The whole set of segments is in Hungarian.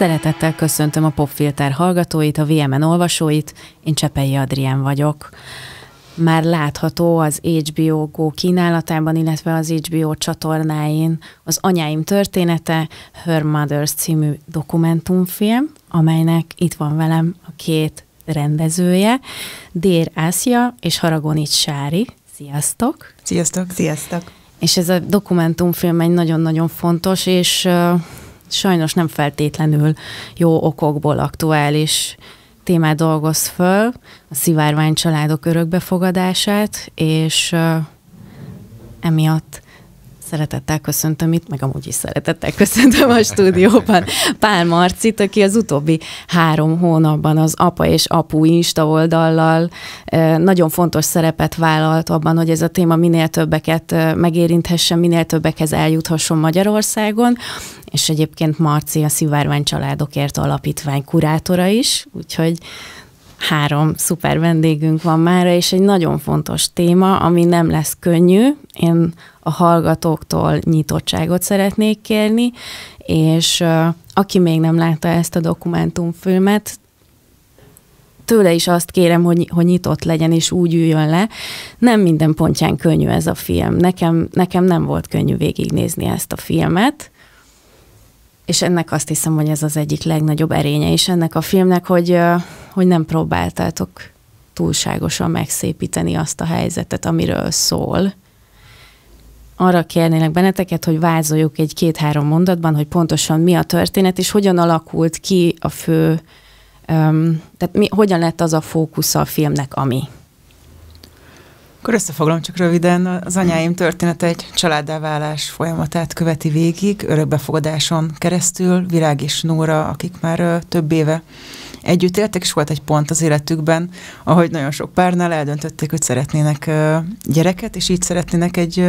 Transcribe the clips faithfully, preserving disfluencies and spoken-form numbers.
Szeretettel köszöntöm a Popfilter hallgatóit, a vé em en olvasóit, én Csepelyi Adrienn vagyok. Már látható az há bé o Go kínálatában, illetve az há bé o csatornáin az Anyáim története, Her Mother's című dokumentumfilm, amelynek itt van velem a két rendezője, Dér Ázsia és Haragonics Sára. Sziasztok! Sziasztok! Sziasztok! És ez a dokumentumfilm egy nagyon-nagyon fontos, és uh, sajnos nem feltétlenül jó okokból aktuális témát dolgoz föl, a szivárványcsaládok örökbefogadását, és uh, emiatt szeretettel köszöntöm itt, meg amúgy is szeretettel köszöntöm a stúdióban Pál Marcit, aki az utóbbi három hónapban az Apa és Apu Insta oldallal nagyon fontos szerepet vállalt abban, hogy ez a téma minél többeket megérinthessen, minél többekhez eljuthasson Magyarországon, és egyébként Marci a Szivárványcsaládokért Alapítvány kurátora is, úgyhogy három szuper vendégünk van mára, és egy nagyon fontos téma, ami nem lesz könnyű. Én a hallgatóktól nyitottságot szeretnék kérni, és uh, aki még nem látta ezt a dokumentumfilmet, tőle is azt kérem, hogy, hogy nyitott legyen, és úgy üljön le. Nem minden pontján könnyű ez a film. Nekem, nekem nem volt könnyű végignézni ezt a filmet, és ennek azt hiszem, hogy ez az egyik legnagyobb erénye is ennek a filmnek, hogy, hogy nem próbáltátok túlságosan megszépíteni azt a helyzetet, amiről szól. Arra kérnélek benneteket, hogy vázoljuk egy két-három mondatban, hogy pontosan mi a történet, és hogyan alakult ki a fő, tehát mi, hogyan lett az a fókusza a filmnek, ami. Akkor összefoglalom csak röviden. Az Anyáim története egy családdá válás folyamatát követi végig, örökbefogadáson keresztül. Virág és Nóra, akik már több éve együtt éltek, és volt egy pont az életükben, ahogy nagyon sok párnál eldöntötték, hogy szeretnének gyereket, és így szeretnének egy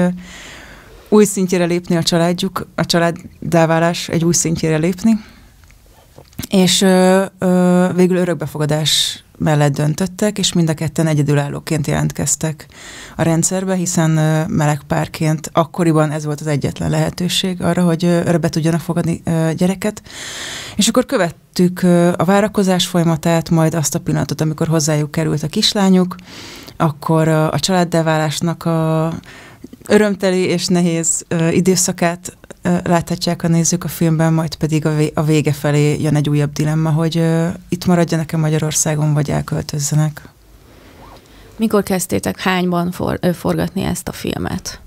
új szintjére lépni a családjuk, a családdá válás egy új szintjére lépni. És végül örökbefogadás mellett döntöttek, és mind a ketten egyedülállóként jelentkeztek a rendszerbe, hiszen meleg párként akkoriban ez volt az egyetlen lehetőség arra, hogy örökbe tudjanak fogadni gyereket. És akkor követtük a várakozás folyamatát, majd azt a pillanatot, amikor hozzájuk került a kislányuk, akkor a családdá válásnak a örömteli és nehéz időszakát láthatják a nézők a filmben, majd pedig a vége felé jön egy újabb dilemma, hogy itt maradjanak-e Magyarországon, vagy elköltözzenek. Mikor kezdtétek hányban for forgatni ezt a filmet?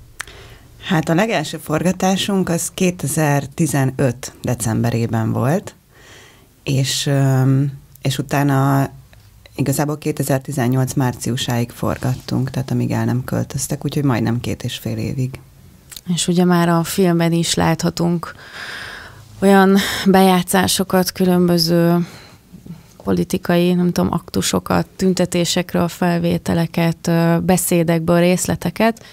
Hát a legelső forgatásunk az kétezer-tizenöt decemberében volt, és, és utána igazából kétezer-tizennyolc márciusáig forgattunk, tehát amíg el nem költöztek, úgyhogy majdnem két és fél évig. És ugye már a filmben is láthatunk olyan bejátszásokat, különböző politikai, nem tudom, aktusokat, tüntetésekről felvételeket, beszédekből részleteket,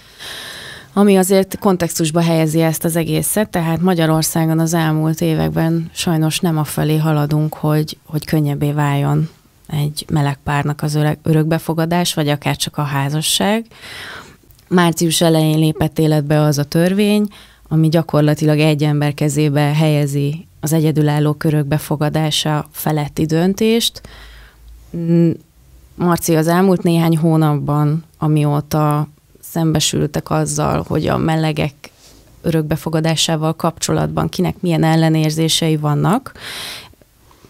ami azért kontextusba helyezi ezt az egészet, tehát Magyarországon az elmúlt években sajnos nem afelé haladunk, hogy, hogy könnyebbé váljon egy meleg párnak az örökbefogadás, vagy akár csak a házasság. Március elején lépett életbe az a törvény, ami gyakorlatilag egy ember kezébe helyezi az egyedülálló örökbefogadása feletti döntést. Marci, az elmúlt néhány hónapban, amióta szembesültek azzal, hogy a melegek örökbefogadásával kapcsolatban kinek milyen ellenérzései vannak,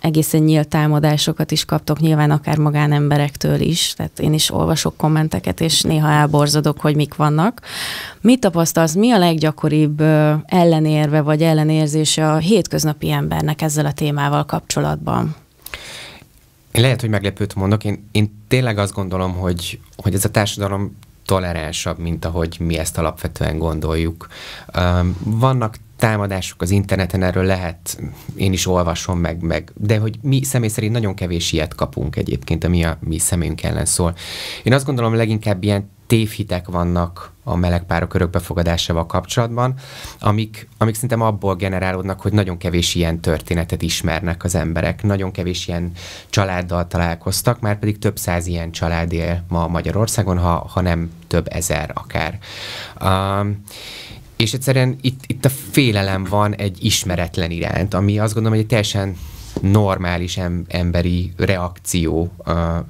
egészen nyílt támadásokat is kaptok, nyilván akár magánemberektől is, tehát én is olvasok kommenteket, és néha elborzadok, hogy mik vannak. Mit tapasztalsz, mi a leggyakoribb ellenérve vagy ellenérzése a hétköznapi embernek ezzel a témával kapcsolatban? Én lehet, hogy meglepőt mondok, én, én tényleg azt gondolom, hogy, hogy ez a társadalom toleránsabb, mint ahogy mi ezt alapvetően gondoljuk. Vannak támadások az interneten, erről lehet, én is olvasom meg, meg, de hogy mi személy szerint nagyon kevés ilyet kapunk egyébként, ami a mi személyünk ellen szól. Én azt gondolom, leginkább ilyen tévhitek vannak a melegpárok örökbefogadásával kapcsolatban, amik, amik szerintem abból generálódnak, hogy nagyon kevés ilyen történetet ismernek az emberek, nagyon kevés ilyen családdal találkoztak, már pedig több száz ilyen család él ma Magyarországon, ha, ha nem több ezer akár. Um, És egyszerűen itt, itt a félelem van egy ismeretlen iránt, ami azt gondolom, hogy egy teljesen normális em, emberi reakció a, a,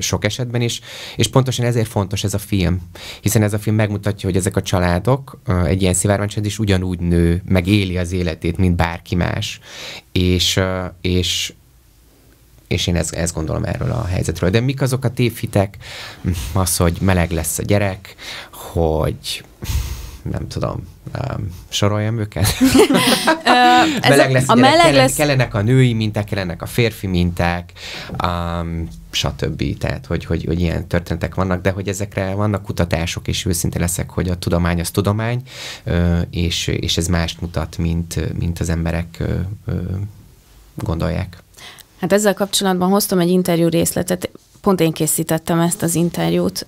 sok esetben is, és pontosan ezért fontos ez a film, hiszen ez a film megmutatja, hogy ezek a családok, a, egy ilyen szivárványcsalád is ugyanúgy nő, meg éli az életét, mint bárki más, és, a, és és én ezt, ezt gondolom erről a helyzetről. De mik azok a tévhitek? Az, hogy meleg lesz a gyerek, hogy nem tudom, um, soroljam őket? meleg lesz a, a gyerek, meleg kellenek, lesz... kellenek a női minták, kellenek a férfi minták, um, stb. Tehát, hogy, hogy, hogy ilyen történetek vannak, de hogy ezekre vannak kutatások, és őszinte leszek, hogy a tudomány az tudomány, és, és ez mást mutat, mint, mint az emberek gondolják. Hát ezzel kapcsolatban hoztam egy interjú részletet, pont én készítettem ezt az interjút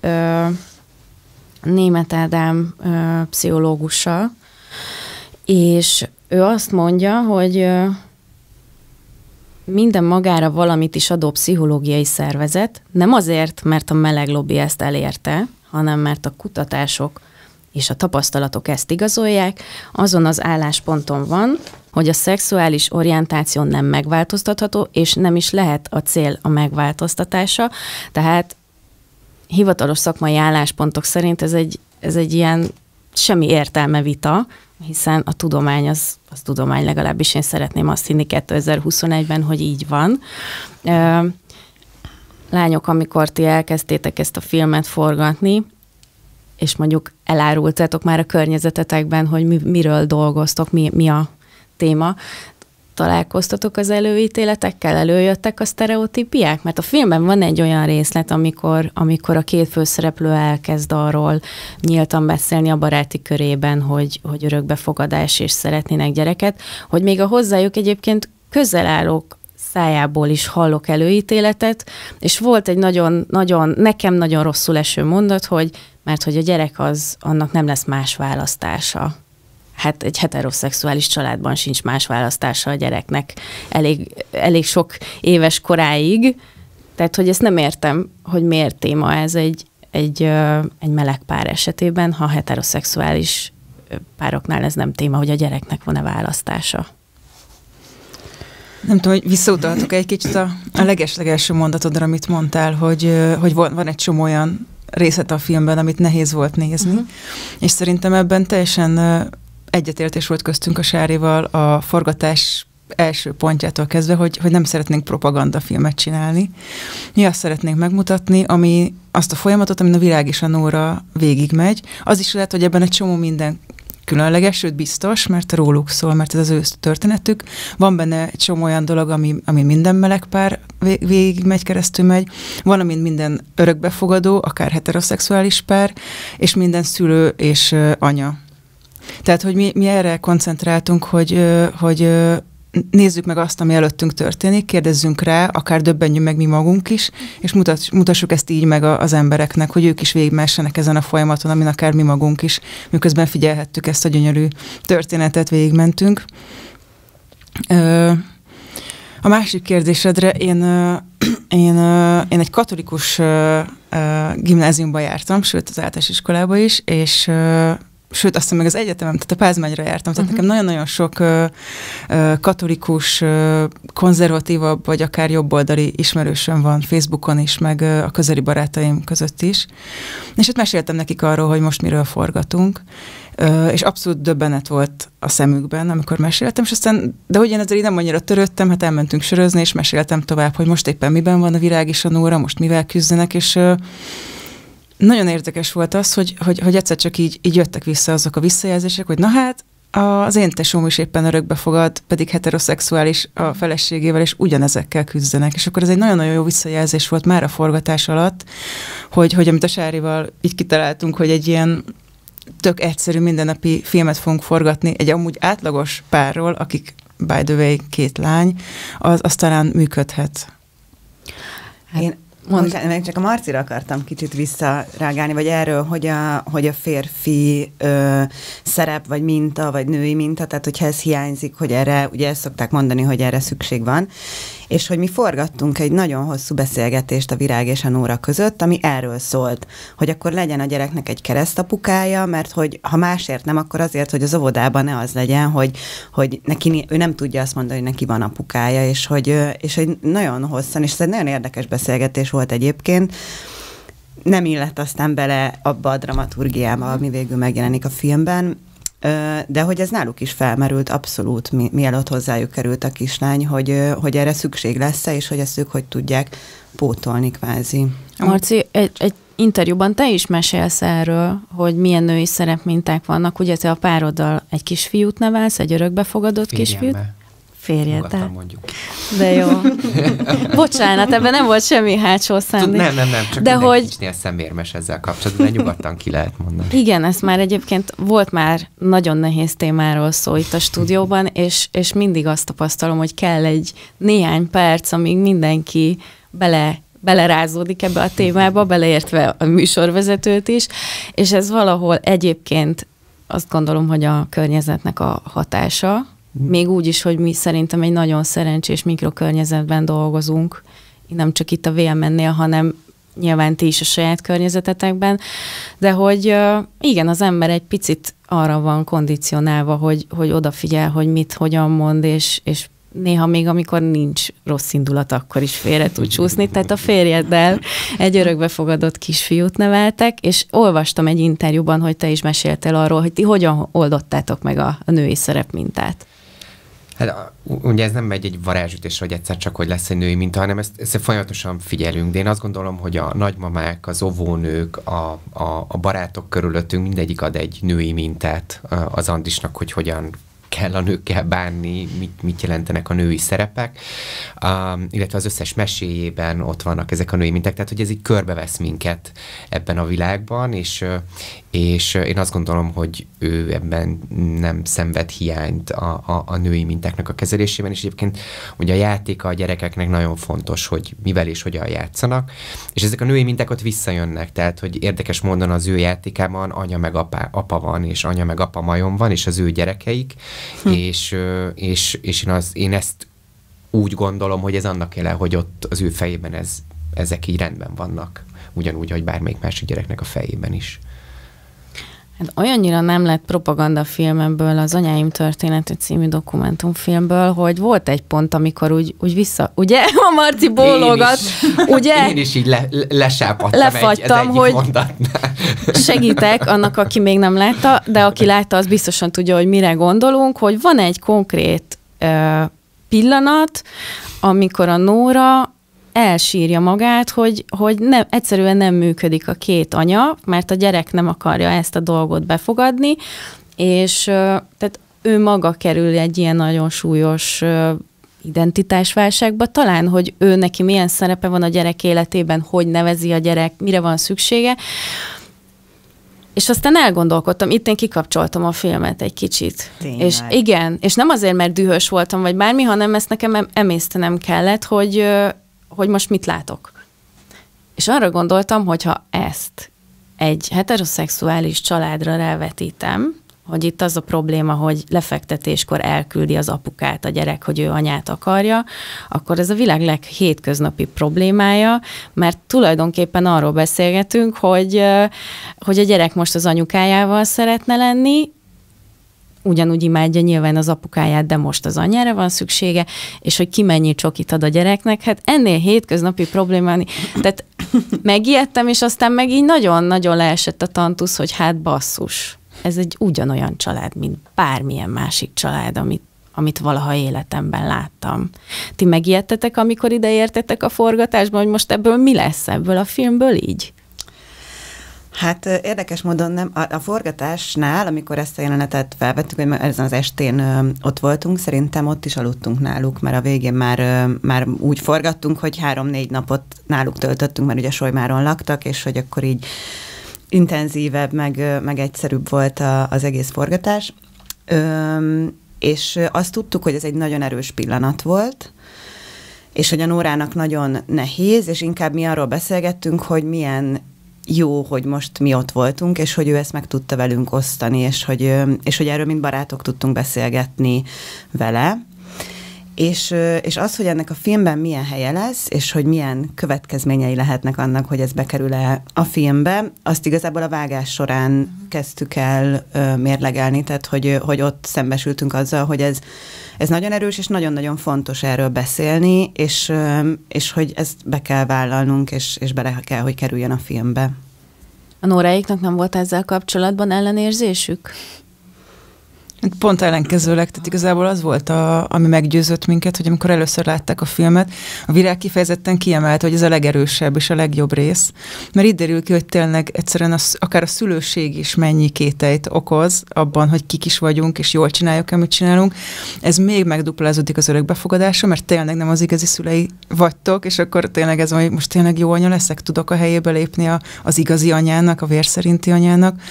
Német Ádám pszichológussal, és ő azt mondja, hogy minden magára valamit is adó pszichológiai szervezet, nem azért, mert a meleg lobby ezt elérte, hanem mert a kutatások és a tapasztalatok ezt igazolják, azon az állásponton van, hogy a szexuális orientáció nem megváltoztatható, és nem is lehet a cél a megváltoztatása. Tehát hivatalos szakmai álláspontok szerint ez egy, ez egy ilyen semmi értelme vita, hiszen a tudomány az, az tudomány, legalábbis én szeretném azt hinni kétezer-huszonegyben, hogy így van. Lányok, amikor ti elkezdtétek ezt a filmet forgatni, és mondjuk elárultátok már a környezetetekben, hogy mi, miről dolgoztok, mi, mi a téma. Találkoztatok az előítéletekkel, előjöttek a sztereotípiák? Mert a filmben van egy olyan részlet, amikor, amikor a két főszereplő elkezd arról nyíltan beszélni a baráti körében, hogy, hogy örökbefogadás és szeretnének gyereket, hogy még a hozzájuk egyébként közel állók szájából is hallok előítéletet, és volt egy nagyon, nagyon, nekem nagyon rosszul eső mondat, hogy mert hogy a gyerek az, annak nem lesz más választása. Hát egy heteroszexuális családban sincs más választása a gyereknek elég, elég sok éves koráig, tehát hogy ezt nem értem, hogy miért téma ez egy, egy, egy meleg pár esetében, ha heteroszexuális pároknál ez nem téma, hogy a gyereknek van-e választása. Nem tudom, hogy visszautaltuk egy kicsit a, a leges-legelső mondatodra, amit mondtál, hogy, hogy van, van egy csomó olyan részlet a filmben, amit nehéz volt nézni, uh-huh. és szerintem ebben teljesen egyetértés volt köztünk a Sárival a forgatás első pontjától kezdve, hogy, hogy nem szeretnénk propagandafilmet csinálni. Mi azt szeretnénk megmutatni, ami azt a folyamatot, amin a világ és a Nóra végigmegy. Az is lehet, hogy ebben egy csomó minden különleges, sőt biztos, mert róluk szól, mert ez az ő történetük. Van benne egy csomó olyan dolog, ami, ami minden melegpár végig megy, keresztül megy. Van, amin minden örökbefogadó, akár heteroszexuális pár, és minden szülő és anya. Tehát, hogy mi, mi erre koncentráltunk, hogy, hogy nézzük meg azt, ami előttünk történik, kérdezzünk rá, akár döbbenjünk meg mi magunk is, és mutassuk ezt így meg az embereknek, hogy ők is végigmessenek ezen a folyamaton, amin akár mi magunk is, miközben figyelhettük ezt a gyönyörű történetet, végigmentünk. A másik kérdésedre, én, én, én egy katolikus gimnáziumba jártam, sőt az általános iskolába is, és sőt, azt hiszem meg az egyetemem, tehát a Pázmányra jártam, tehát uh-huh. nekem nagyon-nagyon sok ö, ö, katolikus, ö, konzervatívabb, vagy akár jobboldali ismerősöm van Facebookon is, meg ö, a közeli barátaim között is. És hát meséltem nekik arról, hogy most miről forgatunk, ö, és abszolút döbbenet volt a szemükben, amikor meséltem, és aztán, de hogy én ezzel így nem annyira törődtem, hát elmentünk sörözni, és meséltem tovább, hogy most éppen miben van a világ és a Nóra, most mivel küzdenek, és ö, nagyon érdekes volt az, hogy, hogy, hogy egyszer csak így, így jöttek vissza azok a visszajelzések, hogy na hát, az én tesóm is éppen örökbefogad, pedig heteroszexuális a feleségével, és ugyanezekkel küzdenek. És akkor ez egy nagyon-nagyon jó visszajelzés volt már a forgatás alatt, hogy, hogy amit a Sárival így kitaláltunk, hogy egy ilyen tök egyszerű mindennapi filmet fogunk forgatni, egy amúgy átlagos párról, akik by the way két lány, az, az talán működhet. Hát. Én Mondtál, meg csak a Marcira akartam kicsit visszarágálni, vagy erről, hogy a, hogy a férfi ö, szerep, vagy minta, vagy női minta, tehát hogyha ez hiányzik, hogy erre, ugye ezt szokták mondani, hogy erre szükség van, és hogy mi forgattunk egy nagyon hosszú beszélgetést a Virág és a Nóra között, ami erről szólt, hogy akkor legyen a gyereknek egy keresztapukája, mert hogy ha másért nem, akkor azért, hogy az óvodában ne az legyen, hogy, hogy neki, ő nem tudja azt mondani, hogy neki van apukája, és hogy, és hogy nagyon hosszan, és ez egy nagyon érdekes beszélgetés volt egyébként, nem illett aztán bele abba a dramaturgiába, ami végül megjelenik a filmben, de hogy ez náluk is felmerült abszolút, mi, mielőtt hozzájuk került a kislány, hogy, hogy erre szükség lesz-e, és hogy ezt ők hogy tudják pótolni kvázi. Marci, egy, egy interjúban te is mesélsz erről, hogy milyen női szerepminták vannak. Ugye te a pároddal egy kisfiút nevelsz, egy örökbefogadott kisfiút. Férjed. Mondjuk. De jó. Bocsánat, ebben nem volt semmi hátsó szándék. Nem, nem, nem, csak de hogy kisnél szemérmes ezzel kapcsolatban, de nyugodtan ki lehet mondani. Igen, ez már egyébként volt már nagyon nehéz témáról szó itt a stúdióban, és, és mindig azt tapasztalom, hogy kell egy néhány perc, amíg mindenki bele belerázódik ebbe a témába, beleértve a műsorvezetőt is, és ez valahol egyébként azt gondolom, hogy a környezetnek a hatása, még úgy is, hogy mi szerintem egy nagyon szerencsés mikrokörnyezetben dolgozunk, nem csak itt a vé em en-nél, hanem nyilván ti is a saját környezetetekben, de hogy igen, az ember egy picit arra van kondicionálva, hogy, hogy odafigyel, hogy mit, hogyan mond, és, és néha még amikor nincs rossz indulat, akkor is félre tud csúszni, tehát a férjeddel egy örökbefogadott kisfiút neveltek, és olvastam egy interjúban, hogy te is meséltél arról, hogy ti hogyan oldottátok meg a, a női szerepmintát. Hát ugye ez nem megy egy varázsütés, hogy egyszer csak, hogy lesz egy női minta, hanem ezt, ezt folyamatosan figyelünk. De én azt gondolom, hogy a nagymamák, az óvónők, a, a, a barátok körülöttünk mindegyik ad egy női mintát az Andisnak, hogy hogyan kell a nőkkel bánni, mit, mit jelentenek a női szerepek, um, illetve az összes meséjében ott vannak ezek a női minták, tehát hogy ez így körbevesz minket ebben a világban, és, és én azt gondolom, hogy ő ebben nem szenved hiányt a, a, a női mintáknak a kezelésében, és egyébként ugye a játéka a gyerekeknek nagyon fontos, hogy mivel és hogyan játszanak, és ezek a női minták ott visszajönnek, tehát hogy érdekes módon az ő játékában anya meg apa, apa van, és anya meg apa majom van, és az ő gyerekeik, Hm. És, és, és én, az, én ezt úgy gondolom, hogy ez annak jele, hogy ott az ő fejében ez, ezek így rendben vannak. Ugyanúgy, hogy bármelyik másik gyereknek a fejében is. Hát olyannyira nem lett propagandafilm ebből az Anyáim története című dokumentumfilmből, hogy volt egy pont, amikor úgy, úgy vissza, ugye? A Marci bólogat, ugye? Én is így le, lesápadtam lefagytam, egy, hogy mondatnál. Segítek annak, aki még nem látta, de aki látta, az biztosan tudja, hogy mire gondolunk, hogy van egy konkrét uh, pillanat, amikor a Nóra elsírja magát, hogy, hogy nem, egyszerűen nem működik a két anya, mert a gyerek nem akarja ezt a dolgot befogadni, és tehát ő maga kerül egy ilyen nagyon súlyos identitásválságba, talán, hogy ő neki milyen szerepe van a gyerek életében, hogy nevezi a gyerek, mire van szüksége, és aztán elgondolkodtam, itt én kikapcsoltam a filmet egy kicsit. Tényleg. És igen, és nem azért, mert dühös voltam, vagy bármi, hanem ezt nekem emésztenem kellett, hogy hogy most mit látok. És arra gondoltam, hogy ha ezt egy heteroszexuális családra rávetítem, hogy itt az a probléma, hogy lefektetéskor elküldi az apukát a gyerek, hogy ő anyát akarja, akkor ez a világ leghétköznapi problémája, mert tulajdonképpen arról beszélgetünk, hogy, hogy a gyerek most az anyukájával szeretne lenni, ugyanúgy imádja nyilván az apukáját, de most az anyjára van szüksége, és hogy ki mennyi csokit ad a gyereknek, hát ennél hétköznapi problémáni. Tehát megijedtem, és aztán meg így nagyon-nagyon leesett a tantusz, hogy hát basszus, ez egy ugyanolyan család, mint bármilyen másik család, amit, amit valaha életemben láttam. Ti megijedtetek, amikor ide értetek a forgatásban, hogy most ebből mi lesz ebből a filmből így? Hát érdekes módon nem. A, a forgatásnál, amikor ezt a jelenetet felvettük, hogy ezen az estén ö, ott voltunk, szerintem ott is aludtunk náluk, mert a végén már, ö, már úgy forgattunk, hogy három-négy napot náluk töltöttünk, mert ugye Solymáron laktak, és hogy akkor így intenzívebb, meg, meg egyszerűbb volt a, az egész forgatás. Ö, és azt tudtuk, hogy ez egy nagyon erős pillanat volt, és hogy a Nórának nagyon nehéz, és inkább mi arról beszélgettünk, hogy milyen jó, hogy most mi ott voltunk, és hogy ő ezt meg tudta velünk osztani, és hogy, és hogy erről mint barátok tudtunk beszélgetni vele. És, és az, hogy ennek a filmben milyen helye lesz, és hogy milyen következményei lehetnek annak, hogy ez bekerül-e a filmbe, azt igazából a vágás során kezdtük el ö, mérlegelni, tehát hogy, hogy ott szembesültünk azzal, hogy ez, ez nagyon erős, és nagyon-nagyon fontos erről beszélni, és, ö, és hogy ezt be kell vállalnunk, és, és bele kell, hogy kerüljön a filmbe. A Nóráiknak nem volt ezzel kapcsolatban ellenérzésük? Pont ellenkezőleg, tehát igazából az volt, a, ami meggyőzött minket, hogy amikor először látták a filmet, a Virág kifejezetten kiemelte, hogy ez a legerősebb és a legjobb rész, mert itt derül ki, hogy tényleg egyszerűen az, akár a szülőség is mennyi kételyt okoz abban, hogy kik is vagyunk, és jól csináljuk, amit csinálunk. Ez még megduplázódik az örökbefogadása, mert tényleg nem az igazi szülei vagytok, és akkor tényleg ez, hogy most tényleg jó anya leszek, tudok a helyébe lépni a, az igazi anyának, a vérszerinti anyának.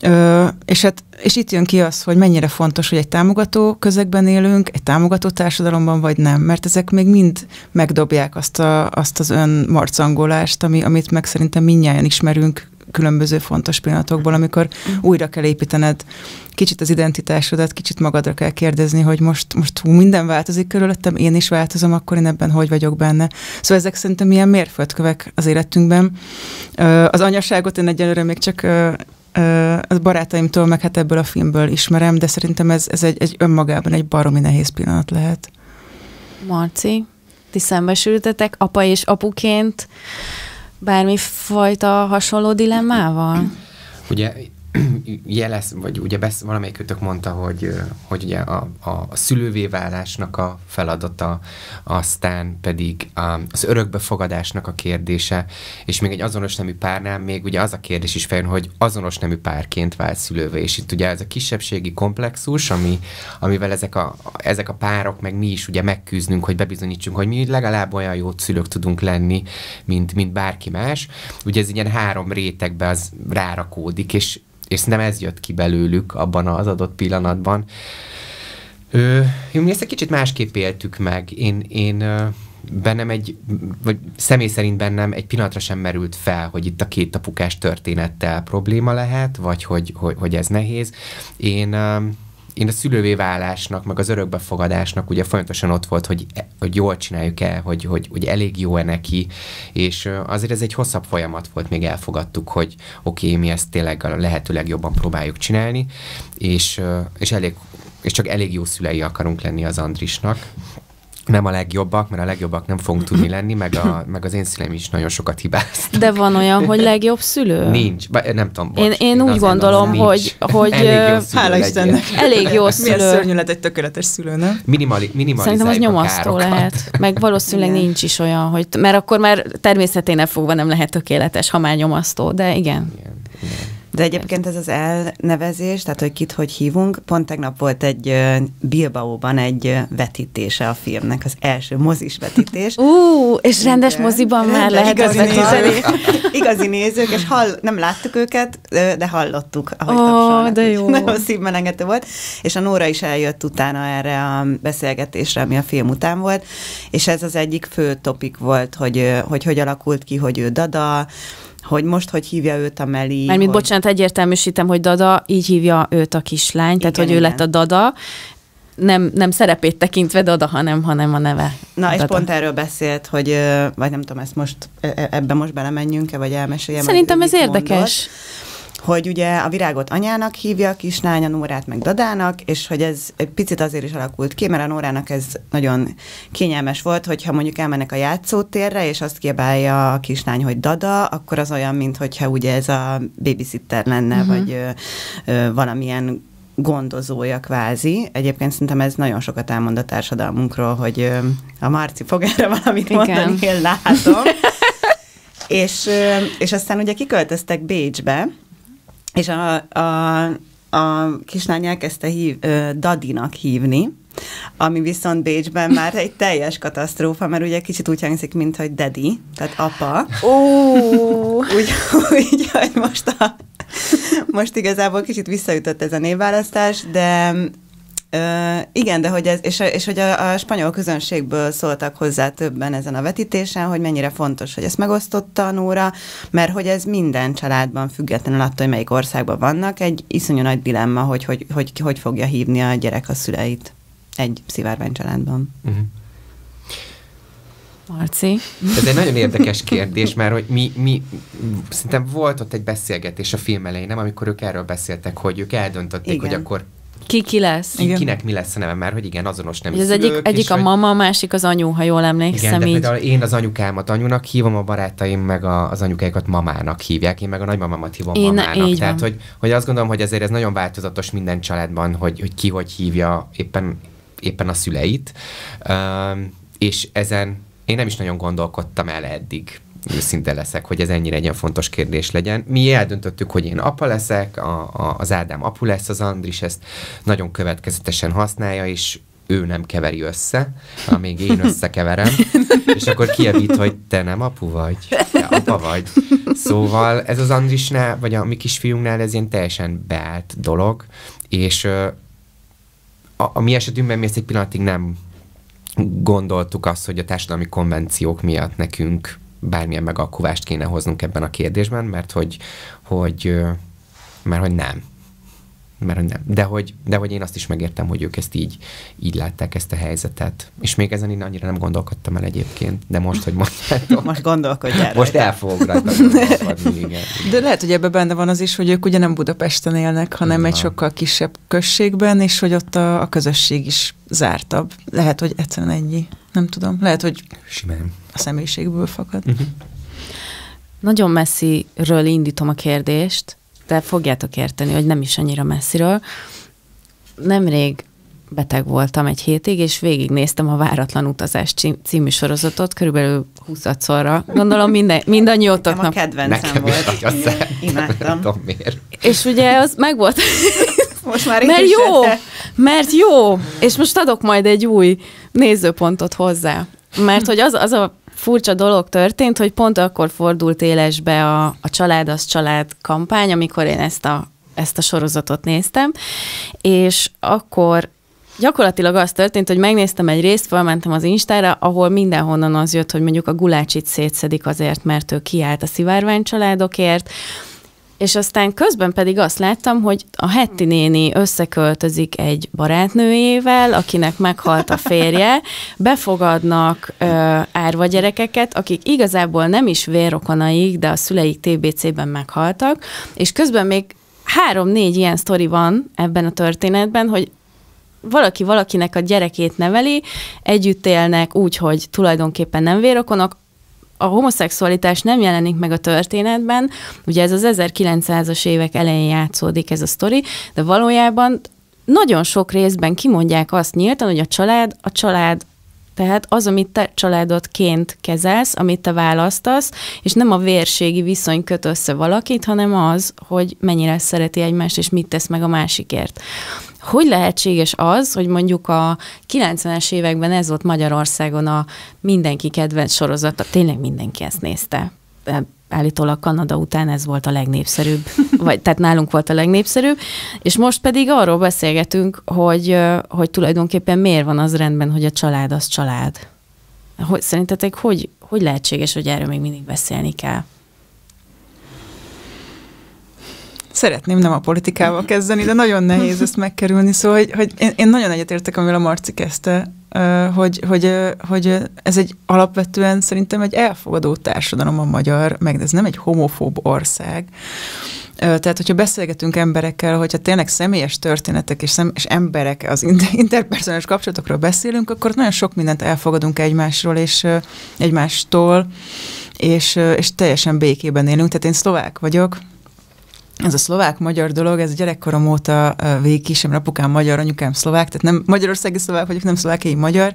Ö, és, hát, és itt jön ki az, hogy mennyire fontos, hogy egy támogató közegben élünk, egy támogató társadalomban vagy nem, mert ezek még mind megdobják azt, a, azt az önmarcangolást, ami, amit meg szerintem mindnyájan ismerünk különböző fontos pillanatokból, amikor újra kell építened kicsit az identitásodat, kicsit magadra kell kérdezni, hogy most, most hú, minden változik körülöttem, én is változom, akkor én ebben hogy vagyok benne. Szóval ezek szerintem ilyen mérföldkövek az életünkben. Ö, az anyaságot én egyelőre még csak... Ö, az barátaimtól, meg hát ebből a filmből ismerem, de szerintem ez, ez egy, egy önmagában egy baromi nehéz pillanat lehet. Marci, ti szembesültetek apa és apuként bármifajta hasonló dilemmával? Ugye jelez, vagy ugye besz, valamelyikőtök mondta, hogy, hogy ugye a, a, a szülővé válásnak a feladata, aztán pedig a, az örökbefogadásnak a kérdése, és még egy azonos nemű párnál még ugye az a kérdés is feljön, hogy azonos nemű párként vált szülővé, és itt ugye ez a kisebbségi komplexus, ami, amivel ezek a, ezek a párok, meg mi is ugye megküzdünk, hogy bebizonyítsunk, hogy mi legalább olyan jó szülők tudunk lenni, mint, mint bárki más. Ugye ez ilyen három rétegbe az rárakódik, és és nem ez jött ki belőlük abban az adott pillanatban. Ö, mi ezt egy kicsit másképp éltük meg. Én, én bennem egy, vagy személy szerint bennem egy pillanatra sem merült fel, hogy itt a két apukás történettel probléma lehet, vagy hogy, hogy, hogy ez nehéz. Én... Én a szülővé válásnak, meg az örökbefogadásnak ugye folyamatosan ott volt, hogy, hogy jól csináljuk el, hogy, hogy, hogy elég jó-e neki, és azért ez egy hosszabb folyamat volt, még elfogadtuk, hogy oké, okay, mi ezt tényleg a lehető legjobban próbáljuk csinálni, és, és, elég, és csak elég jó szülei akarunk lenni az Andrisnak. Nem a legjobbak, mert a legjobbak nem fogunk tudni lenni, meg, a, meg az én szüleim is nagyon sokat hibáztak. De van olyan, hogy legjobb szülő? Nincs. Bár, nem tudom, bocs, én, én, én úgy gondolom, gondolom hogy, hogy... Hála Istennek. Elég jó szülő. Milyen szörnyű lett egy tökéletes szülő, nem? Minimali, minimalizáljuk a károkat. Szerintem az nyomasztó lehet. Meg valószínűleg igen. Nincs is olyan, hogy... Mert akkor már természeténél fogva nem lehet tökéletes, ha már nyomasztó, de igen. igen, igen. De egyébként ez az elnevezés, tehát hogy kit hogy hívunk, pont tegnap volt egy Bilbaóban egy vetítése a filmnek, az első mozis vetítés. Ú, uh, és rendes igen. moziban már lehet az vetítés. Igazi nézők, és hall, nem láttuk őket, de hallottuk, ahogy oh, tapsolnak. De jó. Nagyon szívmelengető volt. És a Nóra is eljött utána erre a beszélgetésre, ami a film után volt, és ez az egyik fő topik volt, hogy hogy, hogy alakult ki, hogy ő Dada, hogy most hogy hívja őt a Meli. Mármint, hogy... bocsánat, egyértelműsítem, hogy Dada, így hívja őt a kislány, igen, tehát hogy igen. ő lett a Dada, nem, nem szerepét tekintve Dada, hanem, hanem a neve. Na, Dada. És pont erről beszélt, hogy, vagy nem tudom, ezt most, ebbe most belemenjünk-e, vagy elmeséljem. Szerintem ez érdekes. Mondott, hogy ugye a Virágot anyának hívja a kislány, a Nórát meg Dadának, és hogy ez egy picit azért is alakult ki, mert a Nórának ez nagyon kényelmes volt, hogyha mondjuk elmennek a játszótérre, és azt kiabálja a kislány, hogy Dada, akkor az olyan, minthogyha ugye ez a babysitter lenne, uh-huh. vagy ö, ö, valamilyen gondozója kvázi. Egyébként szerintem ez nagyon sokat elmond a társadalmunkról, hogy ö, a Marci fog erre valamit igen. mondani, én látom. és, ö, és aztán ugye kiköltöztek Bécsbe, és a, a, a kislány elkezdte hív, ö, Dadinak hívni, ami viszont Bécsben már egy teljes katasztrófa, mert ugye kicsit úgy hangzik, mint hogy Daddy, tehát apa. Oh. úgy, úgy, hogy most, a, most igazából kicsit visszaütött ez a névválasztás, de Uh, igen, de hogy ez, és, és hogy a, a spanyol közönségből szóltak hozzá többen ezen a vetítésen, hogy mennyire fontos, hogy ezt megosztotta a Nóra, mert hogy ez minden családban, függetlenül attól, hogy melyik országban vannak, egy iszonyú nagy dilemma, hogy hogy, hogy, hogy, hogy fogja hívni a gyerek a szüleit. egy szivárványcsaládban. Uh-huh. Marci. Ez egy nagyon érdekes kérdés, mert hogy mi, mi szerintem volt ott egy beszélgetés a film elején, nem, amikor ők erről beszéltek, hogy ők eldöntötték, igen, hogy akkor ki, ki lesz? Ki, kinek mi lesz a neve, mert hogy igen, azonos nem szülők. Egyik, egyik a hogy... mama, a másik az anyu, ha jól emlékszem. Igen, de így. Például én az anyukámat anyunak hívom, a barátaim meg a, az anyukáikat mamának hívják, én meg a nagymamámat hívom én, mamának. Tehát, hogy, hogy azt gondolom, hogy ezért ez nagyon változatos minden családban, hogy, hogy ki hogy hívja éppen, éppen a szüleit. Um, és ezen én nem is nagyon gondolkodtam el eddig, őszinte leszek, hogy ez ennyire egy fontos kérdés legyen. Mi eldöntöttük, hogy én apa leszek, a, a, az Ádám apu lesz, az Andris ezt nagyon következetesen használja, és ő nem keveri össze, amíg én összekeverem, és akkor kijavít, hogy te nem apu vagy, te apa vagy. Szóval ez az Andrisnál, vagy a mi kisfiunknál ez ilyen teljesen beállt dolog, és a, a mi esetünkben mi ezt egy pillanatig nem gondoltuk azt, hogy a társadalmi konvenciók miatt nekünk bármilyen megalkovást kéne hoznunk ebben a kérdésben, mert hogy, hogy, mert hogy nem. Mert hogy nem. De hogy, de hogy én azt is megértem, hogy ők ezt így, így látták ezt a helyzetet. És még ezen én annyira nem gondolkodtam el egyébként, de most, hogy mondjátok. Most gondolkodjál. Most el fogok rajta gondolkodni, igen. De lehet, hogy ebben benne van az is, hogy ők ugye nem Budapesten élnek, hanem egy sokkal kisebb községben, és hogy ott a, a közösség is zártabb. Lehet, hogy egyszerűen ennyi. Nem tudom. Lehet, hogy simán a személyiségből fakad. Uh-huh. Nagyon messziről indítom a kérdést, de fogjátok érteni, hogy nem is annyira messziről. Nemrég beteg voltam egy hétig, és végignéztem a Váratlan Utazás című sorozatot, körülbelül huszadszorra. Gondolom minden, mindannyiótoknak. Nekem a kedvencem volt. Nekem is imádtam. Tudom, miért. És ugye az megvolt. Most már mert jó, lette. Mert jó, és most adok majd egy új nézőpontot hozzá. Mert hogy az, az a furcsa dolog történt, hogy pont akkor fordult élesbe a, a Család az Család kampány, amikor én ezt a, ezt a sorozatot néztem, és akkor gyakorlatilag az történt, hogy megnéztem egy részt, felmentem az Instára, ahol mindenhonnan az jött, hogy mondjuk a Gulácsit szétszedik azért, mert ő kiállt a szivárványcsaládokért, és aztán közben pedig azt láttam, hogy a Hetti néni összeköltözik egy barátnőjével, akinek meghalt a férje, befogadnak ö, árva gyerekeket, akik igazából nem is vérrokonaik, de a szüleik té bé cében meghaltak, és közben még három-négy ilyen sztori van ebben a történetben, hogy valaki valakinek a gyerekét neveli, együtt élnek úgy, hogy tulajdonképpen nem vérrokonok. A homoszexualitás nem jelenik meg a történetben, ugye ez az ezerkilencszázas évek elején játszódik ez a sztori, de valójában nagyon sok részben kimondják azt nyíltan, hogy a család a család, tehát az, amit te családodként kezelsz, amit te választasz, és nem a vérségi viszony köt össze valakit, hanem az, hogy mennyire szereti egymást, és mit tesz meg a másikért. Hogy lehetséges az, hogy mondjuk a kilencvenes években ez volt Magyarországon a mindenki kedvenc sorozata, tényleg mindenki ezt nézte. Állítólag Kanada után ez volt a legnépszerűbb, vagy tehát nálunk volt a legnépszerűbb, és most pedig arról beszélgetünk, hogy, hogy tulajdonképpen miért van az rendben, hogy a család az család. Hogy, szerintetek hogy, hogy lehetséges, hogy erről még mindig beszélni kell? Szeretném nem a politikával kezdeni, de nagyon nehéz ezt megkerülni, szóval hogy, hogy én, én nagyon egyetértek, amivel a Marci kezdte, hogy, hogy, hogy ez egy alapvetően szerintem egy elfogadó társadalom a magyar, meg ez nem egy homofób ország. Tehát, hogyha beszélgetünk emberekkel, hogyha tényleg személyes történetek és, szem és emberek az interpersonális kapcsolatokról beszélünk, akkor nagyon sok mindent elfogadunk egymásról és egymástól, és, és teljesen békében élünk. Tehát én szlovák vagyok. Ez a szlovák-magyar dolog, ez gyerekkorom óta végig kísérem, apukám magyar, anyukám szlovák, tehát nem magyarországi szlovák vagyok, nem szlovákiai magyar,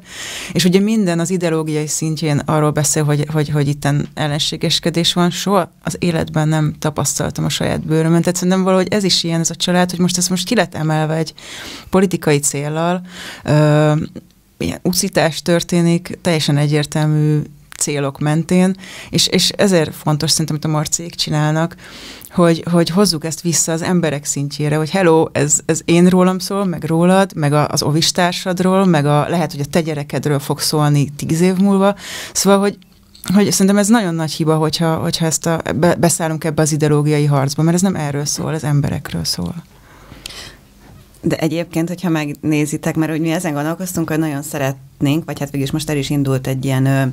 és ugye minden az ideológiai szintjén arról beszél, hogy, hogy, hogy itten ellenségeskedés van, soha az életben nem tapasztaltam a saját bőrömön, tehát szerintem valahogy ez is ilyen ez a család, hogy most ezt most ki lett emelve egy politikai céllal, ö, ilyen uszítás történik, teljesen egyértelmű célok mentén, és, és ezért fontos szerintem, amit a Marciék csinálnak, hogy, hogy hozzuk ezt vissza az emberek szintjére, hogy hello, ez, ez én rólam szól, meg rólad, meg a, az ovistársadról, meg a, lehet, hogy a te gyerekedről fog szólni tíz év múlva. Szóval, hogy, hogy szerintem ez nagyon nagy hiba, hogyha, hogyha ezt a, be, beszállunk ebbe az ideológiai harcba, mert ez nem erről szól, ez emberekről szól. De egyébként, hogyha megnézitek, mert úgy mi ezen gondolkoztunk, hogy nagyon szeretnénk, vagy hát végülis most el is indult egy ilyen ö,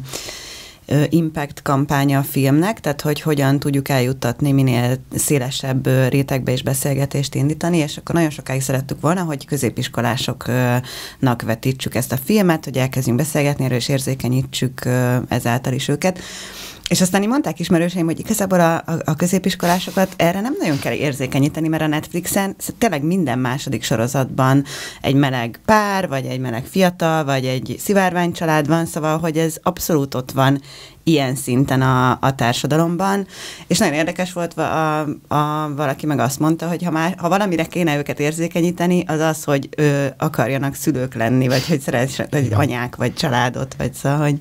ö, impact kampánya a filmnek, tehát hogy hogyan tudjuk eljuttatni minél szélesebb ö, rétegbe is beszélgetést indítani, és akkor nagyon sokáig szerettük volna, hogy középiskolásoknak vetítsük ezt a filmet, hogy elkezdjünk beszélgetni erről, és érzékenyítsük ö, ezáltal is őket. És aztán így mondták ismerőseim, hogy igazából a, a, a középiskolásokat erre nem nagyon kell érzékenyíteni, mert a Netflixen tényleg minden második sorozatban egy meleg pár, vagy egy meleg fiatal, vagy egy szivárványcsalád van, szóval, hogy ez abszolút ott van ilyen szinten a, a társadalomban. És nagyon érdekes volt, a, a, valaki meg azt mondta, hogy ha, már, ha valamire kéne őket érzékenyíteni, az az, hogy ö, akarjanak szülők lenni, vagy hogy szeressenek anyák, vagy családot, vagy szóval, hogy...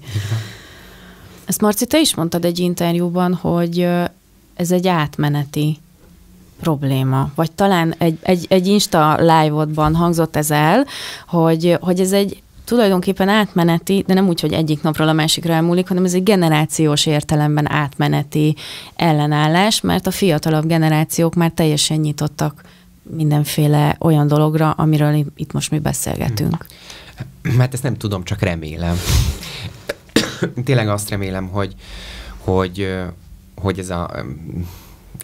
Ezt, Marci, te is mondtad egy interjúban, hogy ez egy átmeneti probléma. Vagy talán egy, egy, egy Insta live-odban hangzott ez el, hogy, hogy ez egy tulajdonképpen átmeneti, de nem úgy, hogy egyik napról a másikra elmúlik, hanem ez egy generációs értelemben átmeneti ellenállás, mert a fiatalabb generációk már teljesen nyitottak mindenféle olyan dologra, amiről itt most mi beszélgetünk. Hát ezt nem tudom, csak remélem. Tényleg azt remélem, hogy, hogy, hogy ez a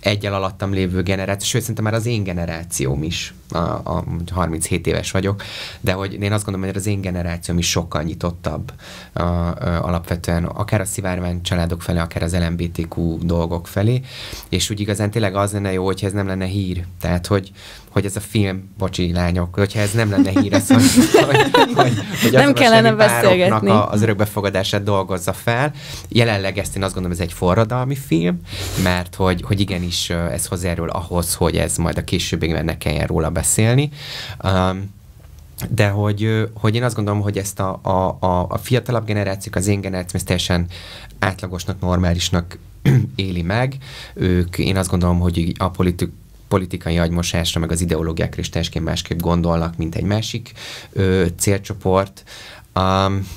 egyel alattam lévő generáció, sőt, szerintem már az én generációm is, a, a harminchét éves vagyok, de hogy én azt gondolom, hogy az én generációm is sokkal nyitottabb a, a, alapvetően, akár a szivárvány családok felé, akár az el em bé té kú dolgok felé, és úgy igazán tényleg az lenne jó, hogyha ez nem lenne hír. Tehát, hogy hogy ez a film, bocsi lányok, hogyha ez nem lenne hír, az, hogy, hogy, hogy, hogy nem kellene beszélgetni. A, az örökbefogadását dolgozza fel. Jelenleg ezt én azt gondolom, ez egy forradalmi film, mert hogy, hogy igenis ez hozzájárul ahhoz, hogy ez majd a későbbiekben ne kelljen róla beszélni. Um, de hogy, hogy én azt gondolom, hogy ezt a, a, a, a fiatalabb generációk, az én generációm teljesen átlagosnak, normálisnak éli meg. Ők, én azt gondolom, hogy a politik politikai agymosásra, meg az ideológiákra is teljesen másképp gondolnak, mint egy másik ö, célcsoport. Um,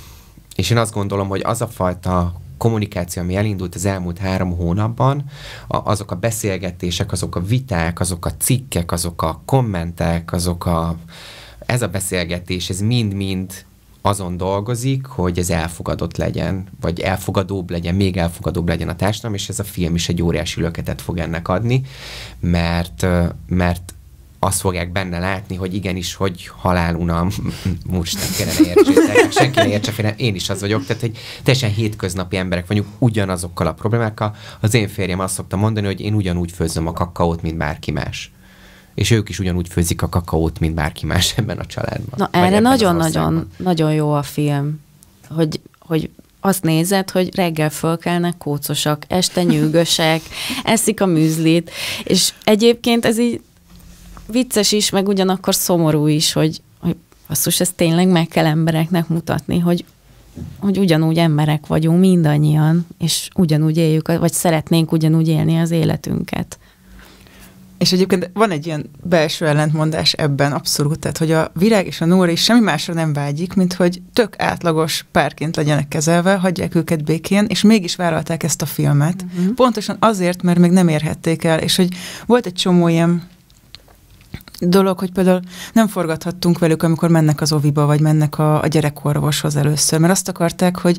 és én azt gondolom, hogy az a fajta kommunikáció, ami elindult az elmúlt három hónapban, a, azok a beszélgetések, azok a viták, azok a cikkek, azok a kommentek, azok a... ez a beszélgetés, ez mind-mind azon dolgozik, hogy ez elfogadott legyen, vagy elfogadóbb legyen, még elfogadóbb legyen a társadalom, és ez a film is egy óriási löketet fog ennek adni, mert, mert azt fogják benne látni, hogy igenis, hogy halálunam, most nem kellene értsétek, senki ne értse félem, én is az vagyok, tehát hogy teljesen hétköznapi emberek vagyunk ugyanazokkal a problémákkal. Az én férjem azt szokta mondani, hogy én ugyanúgy főzöm a kakaót, mint bárki más. És ők is ugyanúgy főzik a kakaót, mint bárki más ebben a családban. Na erre nagyon-nagyon nagyon jó a film, hogy, hogy azt nézed, hogy reggel fölkelnek kócosak, este nyűgösek, eszik a műzlit, és egyébként ez így vicces is, meg ugyanakkor szomorú is, hogy, hogy basszus, ezt tényleg meg kell embereknek mutatni, hogy, hogy ugyanúgy emberek vagyunk mindannyian, és ugyanúgy éljük, vagy szeretnénk ugyanúgy élni az életünket. És egyébként van egy ilyen belső ellentmondás ebben abszolút, tehát hogy a Virág és a Nóri semmi másra nem vágyik, mint hogy tök átlagos párként legyenek kezelve, hagyják őket békén, és mégis vállalták ezt a filmet. Uh-huh. Pontosan azért, mert még nem érhették el, és hogy volt egy csomó ilyen dolog, hogy például nem forgathattunk velük, amikor mennek az oviba, vagy mennek a, a gyerekorvoshoz először, mert azt akarták, hogy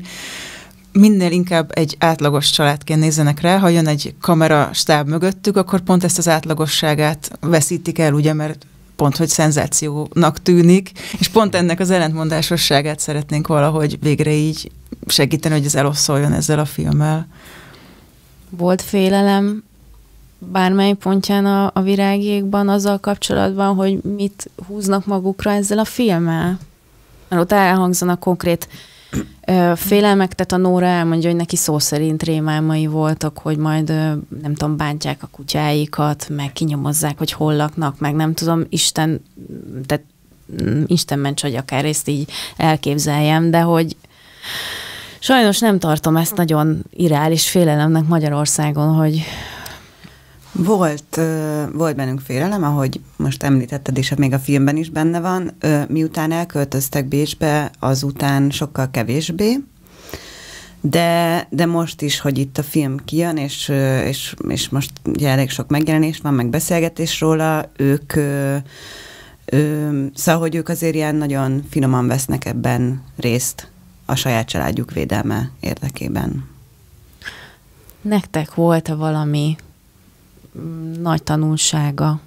minél inkább egy átlagos családként nézzenek rá, ha jön egy kamera stáb mögöttük, akkor pont ezt az átlagosságát veszítik el, ugye, mert pont, hogy szenzációnak tűnik, és pont ennek az ellentmondásosságát szeretnénk valahogy végre így segíteni, hogy ez eloszoljon ezzel a filmmel. Volt félelem bármely pontján a, a Virágékban azzal kapcsolatban, hogy mit húznak magukra ezzel a filmmel? Mert ott elhangzanak konkrét félelmek, tehát a Nóra elmondja, hogy neki szó szerint rémálmai voltak, hogy majd nem tudom, bántják a kutyáikat, meg kinyomozzák, hogy hol laknak, meg nem tudom, Isten, tehát Isten ments, hogy akár ezt így elképzeljem, de hogy sajnos nem tartom ezt nagyon irreális félelemnek Magyarországon, hogy Volt, volt bennünk félelem, ahogy most említetted, és még a filmben is benne van. Miután elköltöztek Bécsbe, azután sokkal kevésbé, de, de most is, hogy itt a film kijön, és, és, és most elég sok megjelenés van, meg beszélgetés róla, ők... Ö, szóval, hogy ők azért ilyen nagyon finoman vesznek ebben részt a saját családjuk védelme érdekében. Nektek volt-e valami nagy tanulsága?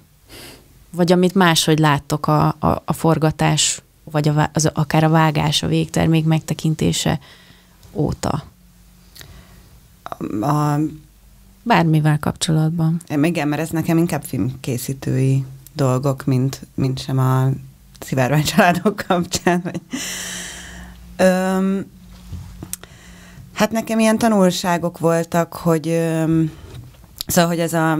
Vagy amit máshogy láttok a, a, a forgatás, vagy a, az, akár a vágás, a végtermék megtekintése óta? A... Bármivel kapcsolatban. Igen, mert ez nekem inkább filmkészítői dolgok, mint, mint sem a szivárványcsaládok kapcsán. Vagy... Öm, hát nekem ilyen tanulságok voltak, hogy öm, szóval, hogy ez a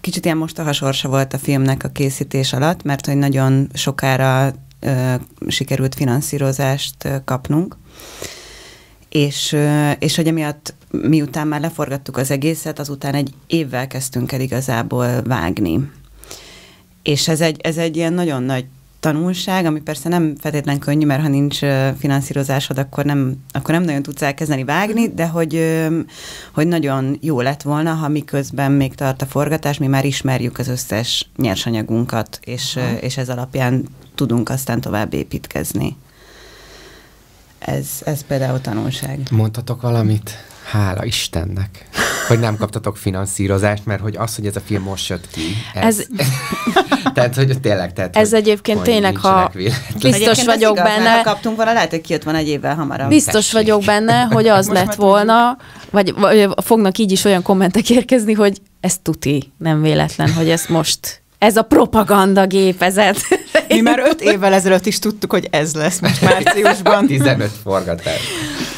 kicsit ilyen mostoha sorsa volt a filmnek a készítés alatt, mert hogy nagyon sokára ö, sikerült finanszírozást ö, kapnunk, és, ö, és hogy emiatt miután már leforgattuk az egészet, azután egy évvel kezdtünk el igazából vágni. És ez egy, ez egy ilyen nagyon nagy tanulság, ami persze nem feltétlen könnyű, mert ha nincs finanszírozásod, akkor nem, akkor nem nagyon tudsz elkezdeni vágni, de hogy, hogy nagyon jó lett volna, ha miközben még tart a forgatás, mi már ismerjük az összes nyersanyagunkat, és, és ez alapján tudunk aztán tovább építkezni. Ez, ez például tanulság. Mondhatok valamit? Hála Istennek, hogy nem kaptatok finanszírozást, mert hogy az, hogy ez a film most jött ki, ez... ez... tehát, hogy tényleg... Tehát, ez hogy egyébként hogy tényleg, ha biztos vagyok igaz, benne... Ha kaptunk volna, lehet, hogy kijött van egy évvel hamarabb. Biztos tessék. Vagyok benne, hogy az lett volna, vagy, vagy fognak így is olyan kommentek érkezni, hogy ez tuti, nem véletlen, hogy ez most... Ez a propaganda gépezet. Mi már öt évvel ezelőtt is tudtuk, hogy ez lesz most márciusban. tizenöt forgatás.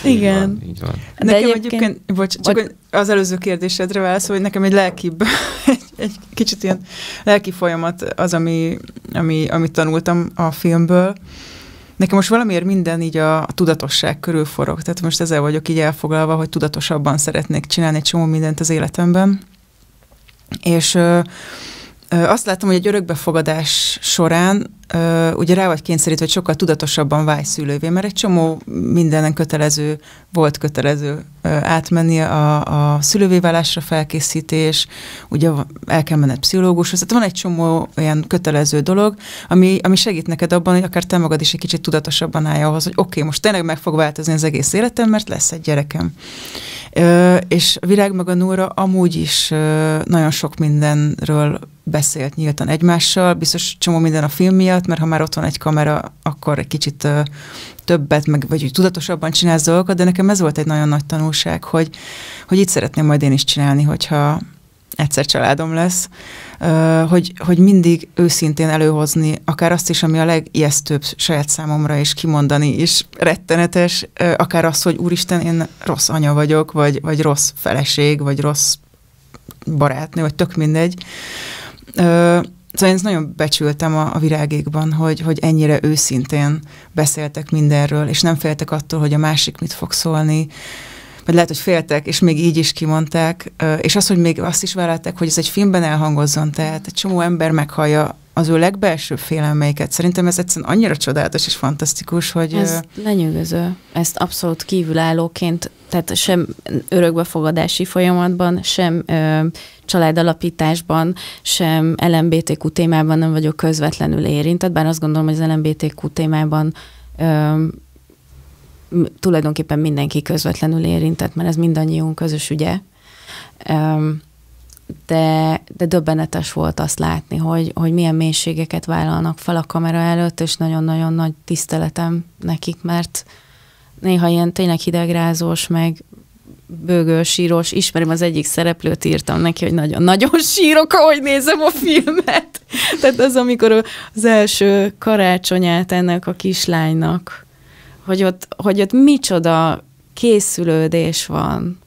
Igen. Így van, így van. Nekem de egyébként, egyébként bocs, csak ott... az előző kérdésedre válaszol, hogy nekem egy lelkibb, egy, egy kicsit ilyen lelki folyamat az, ami, ami, amit tanultam a filmből. Nekem most valamiért minden így a, a tudatosság körül forog. Tehát most ezzel vagyok így elfoglalva, hogy tudatosabban szeretnék csinálni egy csomó mindent az életemben. És... Azt láttam, hogy egy örökbefogadás során ö, ugye rá vagy kényszerítve, hogy sokkal tudatosabban válsz szülővé, mert egy csomó mindenen kötelező, volt kötelező ö, átmenni a, a szülővé válásra felkészítés, ugye el kell menned pszichológushoz, tehát van egy csomó olyan kötelező dolog, ami, ami segít neked abban, hogy akár te magad is egy kicsit tudatosabban állj ahhoz, hogy oké, okay, most tényleg meg fog változni az egész életem, mert lesz egy gyerekem. Ö, és a Virág meg a Nóra amúgy is ö, nagyon sok mindenről beszélt nyíltan egymással, biztos csomó minden a film miatt, mert ha már ott van egy kamera, akkor egy kicsit uh, többet, meg, vagy úgy tudatosabban csinálsz dolgokat, de nekem ez volt egy nagyon nagy tanulság, hogy, hogy itt szeretném majd én is csinálni, hogyha egyszer családom lesz, uh, hogy, hogy mindig őszintén előhozni, akár azt is, ami a legijesztőbb saját számomra, és kimondani is rettenetes, uh, akár az, hogy úristen, én rossz anya vagyok, vagy, vagy rossz feleség, vagy rossz barátnő, vagy tök mindegy. Ö, szóval én ezt nagyon becsültem a, a Virágékban, hogy, hogy ennyire őszintén beszéltek mindenről, és nem féltek attól, hogy a másik mit fog szólni, vagy lehet, hogy féltek, és még így is kimondták, ö, és az, hogy még azt is vállalták, hogy ez egy filmben elhangozzon, tehát egy csomó ember meghallja az ő legbelsőbb félelmeiket. Szerintem ez egyszerűen annyira csodálatos és fantasztikus, hogy... Ez ö... lenyűgöző. Ezt abszolút kívülállóként, tehát sem örökbefogadási folyamatban, sem ö, családalapításban, sem el em bé té kú témában nem vagyok közvetlenül érintett, bár azt gondolom, hogy az el em bé té kú témában ö, tulajdonképpen mindenki közvetlenül érintett, mert ez mindannyiunk közös ügye. Ö, De, de döbbenetes volt azt látni, hogy, hogy milyen mélységeket vállalnak fel a kamera előtt, és nagyon-nagyon nagy tiszteletem nekik, mert néha ilyen tényleg hidegrázós, meg bőgős, sírós, ismerem az egyik szereplőt, írtam neki, hogy nagyon-nagyon sírok, ahogy nézem a filmet. Tehát az, amikor az első karácsonyát ennek a kislánynak, hogy ott, hogy ott micsoda készülődés van,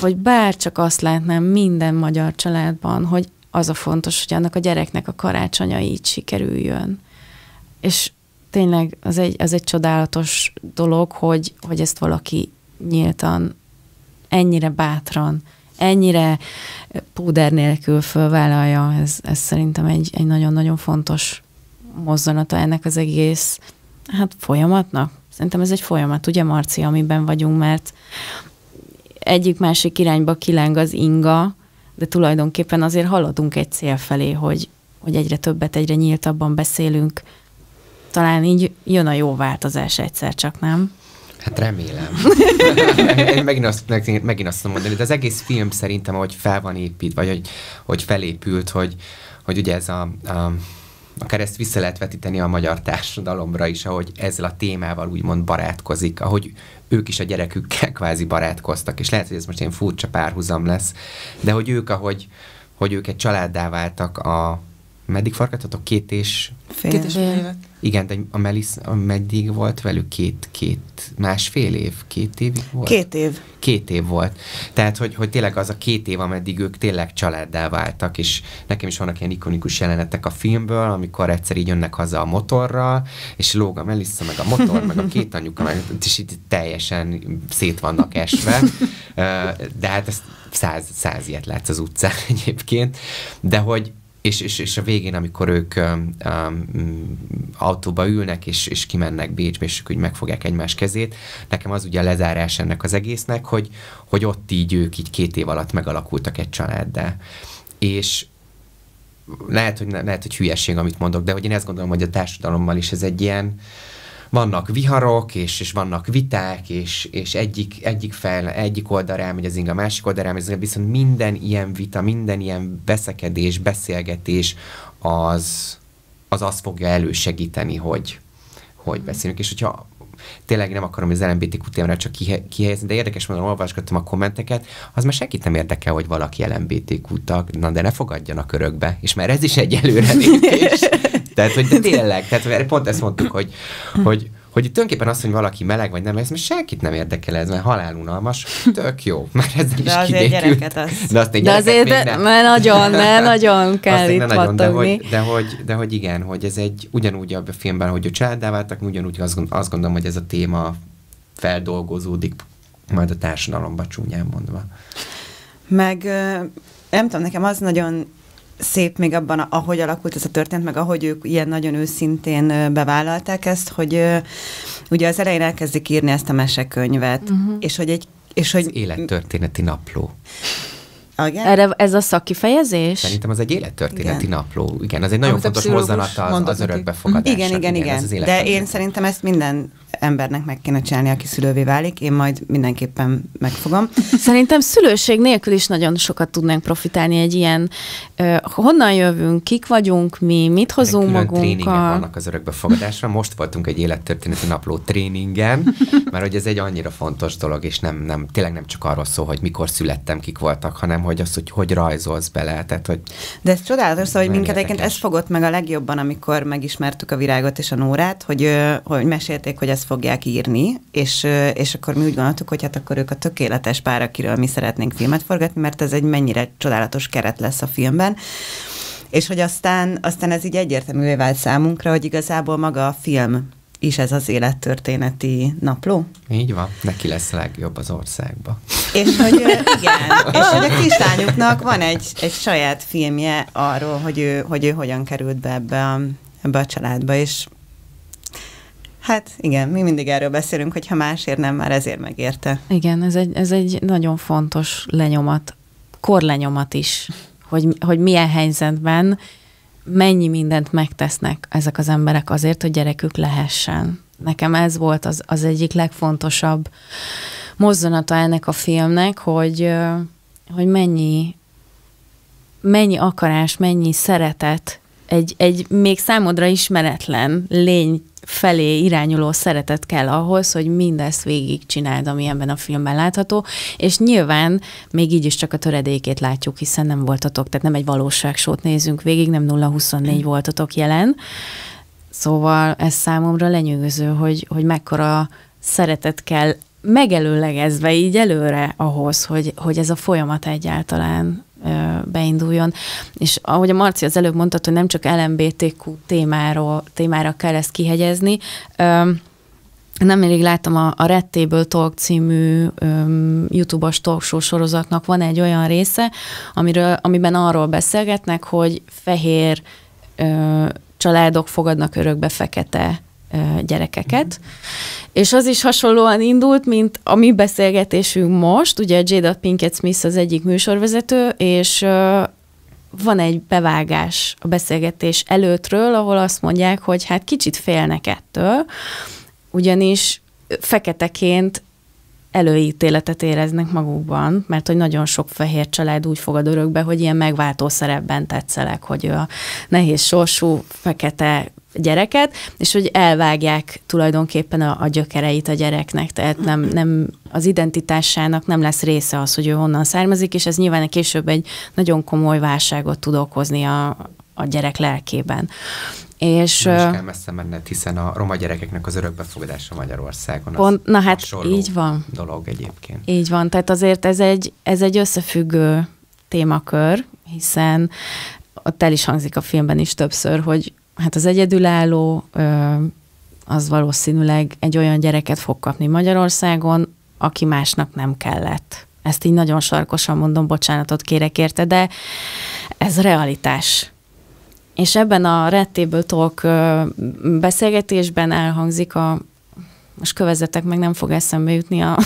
hogy bárcsak azt látnám minden magyar családban, hogy az a fontos, hogy annak a gyereknek a karácsonya így sikerüljön. És tényleg az egy, az egy csodálatos dolog, hogy, hogy ezt valaki nyíltan, ennyire bátran, ennyire púder nélkül fölvállalja. Ez, ez szerintem egy, egy nagyon-nagyon fontos mozzanata ennek az egész hát folyamatnak. Szerintem ez egy folyamat, ugye Marci, amiben vagyunk, mert egyik-másik irányba kileng az inga, de tulajdonképpen azért haladunk egy cél felé, hogy, hogy egyre többet, egyre nyíltabban beszélünk. Talán így jön a jó változás egyszer csak, nem? Hát remélem. megint, azt, megint azt mondom, de az egész film szerintem, ahogy fel van épít, vagy hogy, hogy felépült, hogy, hogy ugye ez a, a akár ezt vissza lehet vetíteni a magyar társadalomra is, ahogy ezzel a témával úgymond barátkozik, ahogy ők is a gyerekükkel kvázi barátkoztak, és lehet, hogy ez most ilyen furcsa párhuzam lesz, de hogy ők, ahogy hogy ők egy családdá váltak a... Meddig farkadtatok? Két és... Fél. Két és fél évet. Igen, de a Melisz meddig volt velük? Két, két, másfél év? Két évig volt? Két év. Két év volt. Tehát, hogy, hogy tényleg az a két év, ameddig ők tényleg családdá váltak, és nekem is vannak ilyen ikonikus jelenetek a filmből, amikor egyszer így jönnek haza a motorral, és lóg a Melissa, meg a motor, meg a két anyuka, meg, és így teljesen szét vannak esve. De hát ezt száz, száz ilyet látsz az utcán egyébként. De hogy És, és, és a végén, amikor ők um, um, autóba ülnek, és, és kimennek Bécsbe, és úgy megfogják egymás kezét, nekem az ugye a lezárás ennek az egésznek, hogy, hogy ott így ők így két év alatt megalakultak egy családdá. És lehet, hogy, lehet, hogy hülyeség, amit mondok, de hogy én ezt gondolom, hogy a társadalommal is ez egy ilyen, vannak viharok, és, és vannak viták, és, és egyik, egyik, fel, egyik oldalra elmegy az inga, a másik oldalra elmegy az inga, viszont minden ilyen vita, minden ilyen veszekedés, beszélgetés az az, az fogja elősegíteni, hogy, hogy beszélünk. És hogyha tényleg nem akarom az el em bé té kú témára csak kihelyezni, de érdekes módon olvasgattam a kommenteket, az már senkit nem érdekel, hogy valaki el em bé té kú tag, na de ne fogadjanak örökbe, és már ez is egy előrelépés. Tehát, hogy de tényleg, tehát pont ezt mondtuk, hogy, hogy, hogy tulajdonképpen az, hogy valaki meleg vagy nem, ez még senkit nem érdekel, ez már halálunalmas, tök jó, már ezzel is kidékült. Az... De azért, de azért még nem. Mert nagyon, mert nagyon kell itt nagyon, de, hogy, de, hogy, de hogy igen, hogy ez egy ugyanúgy a filmben, hogy a családdá váltak, ugyanúgy azt gondolom, hogy ez a téma feldolgozódik majd a társadalomba, csúnyán mondva. Meg nem tudom, nekem az nagyon szép még abban, ahogy alakult ez a történet, meg ahogy ők ilyen nagyon őszintén bevállalták ezt, hogy ugye az elején elkezdik írni ezt a mesekönyvet, uh-huh. és hogy egy... És hogy... élettörténeti napló. Igen? Erre ez a szakkifejezés? Szerintem az egy élettörténeti igen. napló. Igen, az egy nagyon amit fontos mozzanata az, az örökbefogadásnak. Igen, igen, igen. igen. De én szerintem ezt minden embernek meg kéne csinálni, aki szülővé válik. Én majd mindenképpen megfogom. Szerintem szülőség nélkül is nagyon sokat tudnánk profitálni egy ilyen uh, honnan jövünk, kik vagyunk mi, mit hozunk magunkkal. Tréningek vannak az örökbefogadásra. Most voltunk egy élettörténeti napló tréningen, mert hogy ez egy annyira fontos dolog, és nem, nem, tényleg nem csak arról szól, hogy mikor születtem, kik voltak, hanem hogy azt, hogy hogy rajzolsz bele. Tehát, hogy de ez csodálatos, szóval, hogy minket egyébként ez fogott meg a legjobban, amikor megismertük a Virágot és a Nórát, hogy, hogy mesélték, hogy ezt fogják írni, és, és akkor mi úgy gondoltuk, hogy hát akkor ők a tökéletes pár, akiről mi szeretnénk filmet forgatni, mert ez egy mennyire csodálatos keret lesz a filmben. És hogy aztán, aztán ez így egyértelművé vált számunkra, hogy igazából maga a film is ez az élettörténeti napló. Így van, neki lesz a legjobb az országba. És hogy igen, és hogy a kislányuknak van egy, egy saját filmje arról, hogy ő, hogy ő hogyan került be ebbe a, ebbe a családba, és hát igen, mi mindig erről beszélünk, hogy ha másért nem, már ezért megérte. Igen, ez egy, ez egy nagyon fontos lenyomat, korlenyomat is, hogy, hogy milyen helyzetben mennyi mindent megtesznek ezek az emberek azért, hogy gyerekük lehessen. Nekem ez volt az, az egyik legfontosabb mozzanata ennek a filmnek, hogy, hogy mennyi, mennyi akarás, mennyi szeretet, egy, egy még számodra ismeretlen lény felé irányuló szeretet kell ahhoz, hogy mindezt végigcsináld, ami ebben a filmben látható, és nyilván még így is csak a töredékét látjuk, hiszen nem voltatok, tehát nem egy valóságsót nézünk végig, nem nulla huszonnégy voltatok jelen, szóval ez számomra lenyűgöző, hogy, hogy mekkora szeretet kell megelőlegezve így előre ahhoz, hogy, hogy ez a folyamat egyáltalán beinduljon. És ahogy a Marci az előbb mondta, hogy nem csak el em bé té kú témáról, témára kell ezt kihegyezni, nemrég láttam a, a Red Table Talk című um, YouTube-os talkshow sorozatnak van egy olyan része, amiről, amiben arról beszélgetnek, hogy fehér uh, családok fogadnak örökbe fekete gyerekeket. Mm. És az is hasonlóan indult, mint a mi beszélgetésünk most. Ugye J. D. Pinkett Smith az egyik műsorvezető, és van egy bevágás a beszélgetés előttről, ahol azt mondják, hogy hát kicsit félnek ettől, ugyanis feketeként előítéletet éreznek magukban, mert hogy nagyon sok fehér család úgy fogad örökbe, hogy ilyen megváltó szerepben tetszelek, hogy a nehéz sorsú fekete gyereket, és hogy elvágják tulajdonképpen a, a gyökereit a gyereknek, tehát nem, nem az identitásának nem lesz része az, hogy ő honnan származik, és ez nyilván később egy nagyon komoly válságot tud okozni a, a gyerek lelkében. És nem is kell messze menned, hiszen a roma gyerekeknek az örökbefogadása Magyarországon pont, az na hát így van. Dolog egyébként. Így van, tehát azért ez egy, ez egy összefüggő témakör, hiszen ott el is hangzik a filmben is többször, hogy hát az egyedülálló az valószínűleg egy olyan gyereket fog kapni Magyarországon, aki másnak nem kellett. Ezt így nagyon sarkosan mondom, bocsánatot kérek érte, de ez realitás. És ebben a Red Table Talk beszélgetésben elhangzik a, most kövezzetek meg, nem fog eszembe jutni a,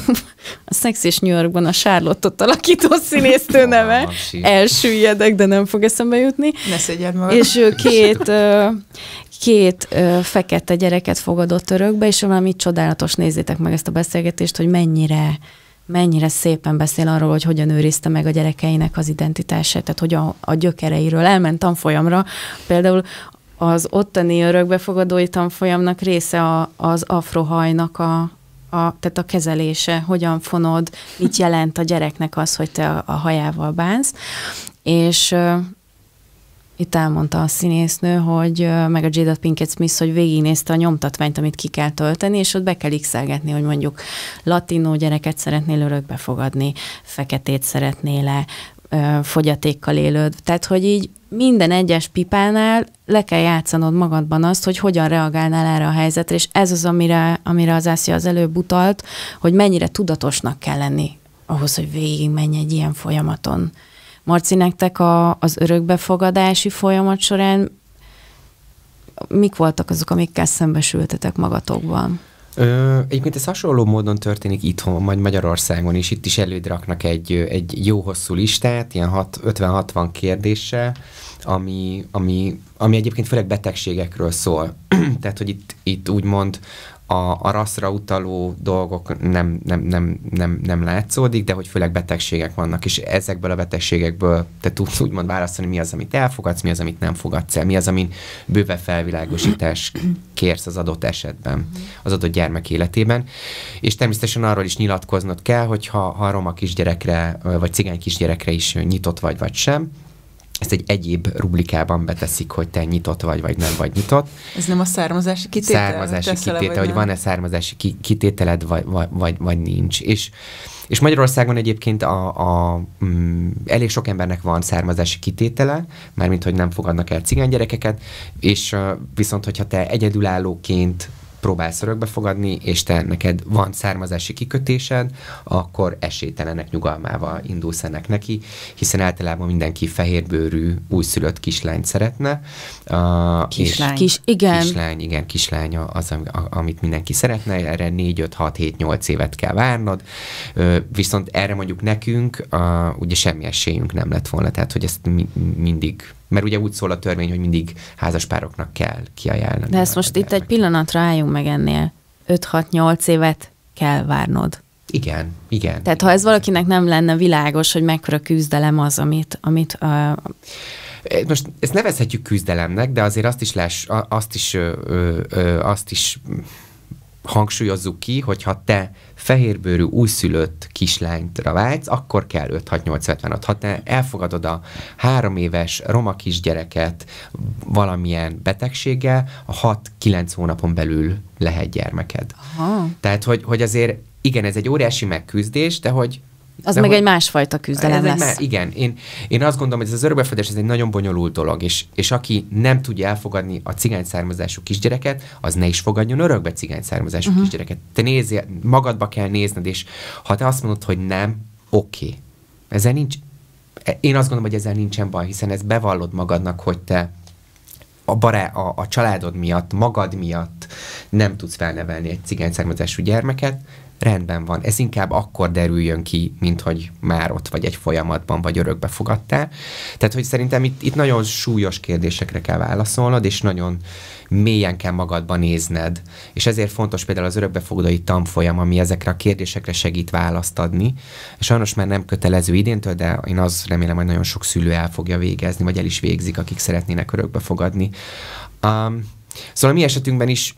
a Szex és New Yorkban a Charlotte-ot alakító színésztő neve. Elsüllyedek, de nem fog eszembe jutni. Ne szégyeld magad. És ő két, két fekete gyereket fogadott örökbe, és valami csodálatos, nézzétek meg ezt a beszélgetést, hogy mennyire mennyire szépen beszél arról, hogy hogyan őrizte meg a gyerekeinek az identitását, tehát hogy a, a gyökereiről. Elment tanfolyamra, például az ottani örökbefogadói tanfolyamnak része a, az afrohajnak a, a, tehát a kezelése, hogyan fonod, mit jelent a gyereknek az, hogy te a, a hajával bánsz, és uh, itt elmondta a színésznő, hogy uh, meg a J. D. Pinkett Smith, hogy végignézte a nyomtatványt, amit ki kell tölteni, és ott be kell x-elgetni, hogy mondjuk latinó gyereket szeretnél örökbefogadni, feketét szeretnél-e, fogyatékkal élőd. Tehát, hogy így minden egyes pipánál le kell játszanod magadban azt, hogy hogyan reagálnál erre a helyzetre, és ez az, amire, amire az Ázsia az előbb utalt, hogy mennyire tudatosnak kell lenni ahhoz, hogy végig menj egy ilyen folyamaton. Marci, nektek a, az örökbefogadási folyamat során mik voltak azok, amikkel szembesültetek magatokban? Ö, egyébként ez hasonló módon történik itthon, majd Magyarországon is. Itt is elődraknak egy, egy jó hosszú listát, ilyen ötven-hatvan kérdéssel, ami, ami, ami egyébként főleg betegségekről szól. Tehát, hogy itt, itt úgymond a, a rasszra utaló dolgok nem, nem, nem, nem, nem látszódik, de hogy főleg betegségek vannak, és ezekből a betegségekből te tudsz úgymond választani, mi az, amit elfogadsz, mi az, amit nem fogadsz el, mi az, amin bőve felvilágosítás kérsz az adott esetben, az adott gyermek életében. És természetesen arról is nyilatkoznod kell, hogy ha, ha roma kisgyerekre, vagy cigány kisgyerekre is nyitott vagy, vagy sem. Ezt egy egyéb rubrikában beteszik, hogy te nyitott vagy, vagy nem vagy nyitott. Ez nem a származási kitétel? Származási kitétel, hogy van-e származási ki kitételed, vagy, vagy, vagy nincs. És, és Magyarországon egyébként a, a, mm, elég sok embernek van származási kitétele, mármint, hogy nem fogadnak el cigány gyerekeket, és uh, viszont, hogyha te egyedülállóként próbálsz örökbefogadni, és te neked van származási kikötésed, akkor esélytelenek nyugalmával indulsz ennek neki, hiszen általában mindenki fehérbőrű, újszülött kislányt szeretne. Kislány. És Kis, igen. Kislány, igen, kislány az, amit mindenki szeretne, erre négy, öt, hat, hét, nyolc évet kell várnod, viszont erre mondjuk nekünk ugye semmi esélyünk nem lett volna, tehát hogy ezt mi, mindig mert ugye úgy szól a törvény, hogy mindig házaspároknak kell kiajánlani. De ezt most itt egy pillanatra álljunk meg ennél. öt-hat-nyolc évet kell várnod. Igen, igen. Tehát ha ez valakinek nem lenne világos, hogy mekkora küzdelem az, amit... amit uh... most ezt nevezhetjük küzdelemnek, de azért azt is, láss, azt is, ö, ö, ö, azt is hangsúlyozzuk ki, hogy ha te fehérbőrű, újszülött kislányra vágysz, akkor kell öt-hat-nyolc-hetvenöt. Ha te elfogadod a három éves roma kisgyereket valamilyen betegséggel, a hat-kilenc hónapon belül lehet gyermeked. Aha. Tehát, hogy, hogy azért igen, ez egy óriási megküzdés, de hogy az de meg hogy, egy másfajta küzdelem lesz. Már, igen, én, én azt gondolom, hogy ez az örökbefogadás ez egy nagyon bonyolult dolog, és, és aki nem tudja elfogadni a cigány származású kisgyereket, az ne is fogadjon örökbe cigány származású uh-huh. kisgyereket. Te nézzél, magadba kell nézned, és ha te azt mondod, hogy nem, oké. Okay. Ezzel nincs, én azt gondolom, hogy ezzel nincsen baj, hiszen ezt bevallod magadnak, hogy te a, bará, a, a családod miatt, magad miatt nem tudsz felnevelni egy cigány származású gyermeket, rendben van. Ez inkább akkor derüljön ki, mint hogy már ott vagy egy folyamatban, vagy örökbe fogadtál. Tehát, hogy szerintem itt, itt nagyon súlyos kérdésekre kell válaszolnod, és nagyon mélyen kell magadba nézned. És ezért fontos például az örökbefogadói tanfolyam, ami ezekre a kérdésekre segít választ adni. Sajnos már nem kötelező idéntől, de én azt remélem, hogy nagyon sok szülő el fogja végezni, vagy el is végzik, akik szeretnének örökbefogadni. Um, Szóval a mi esetünkben is,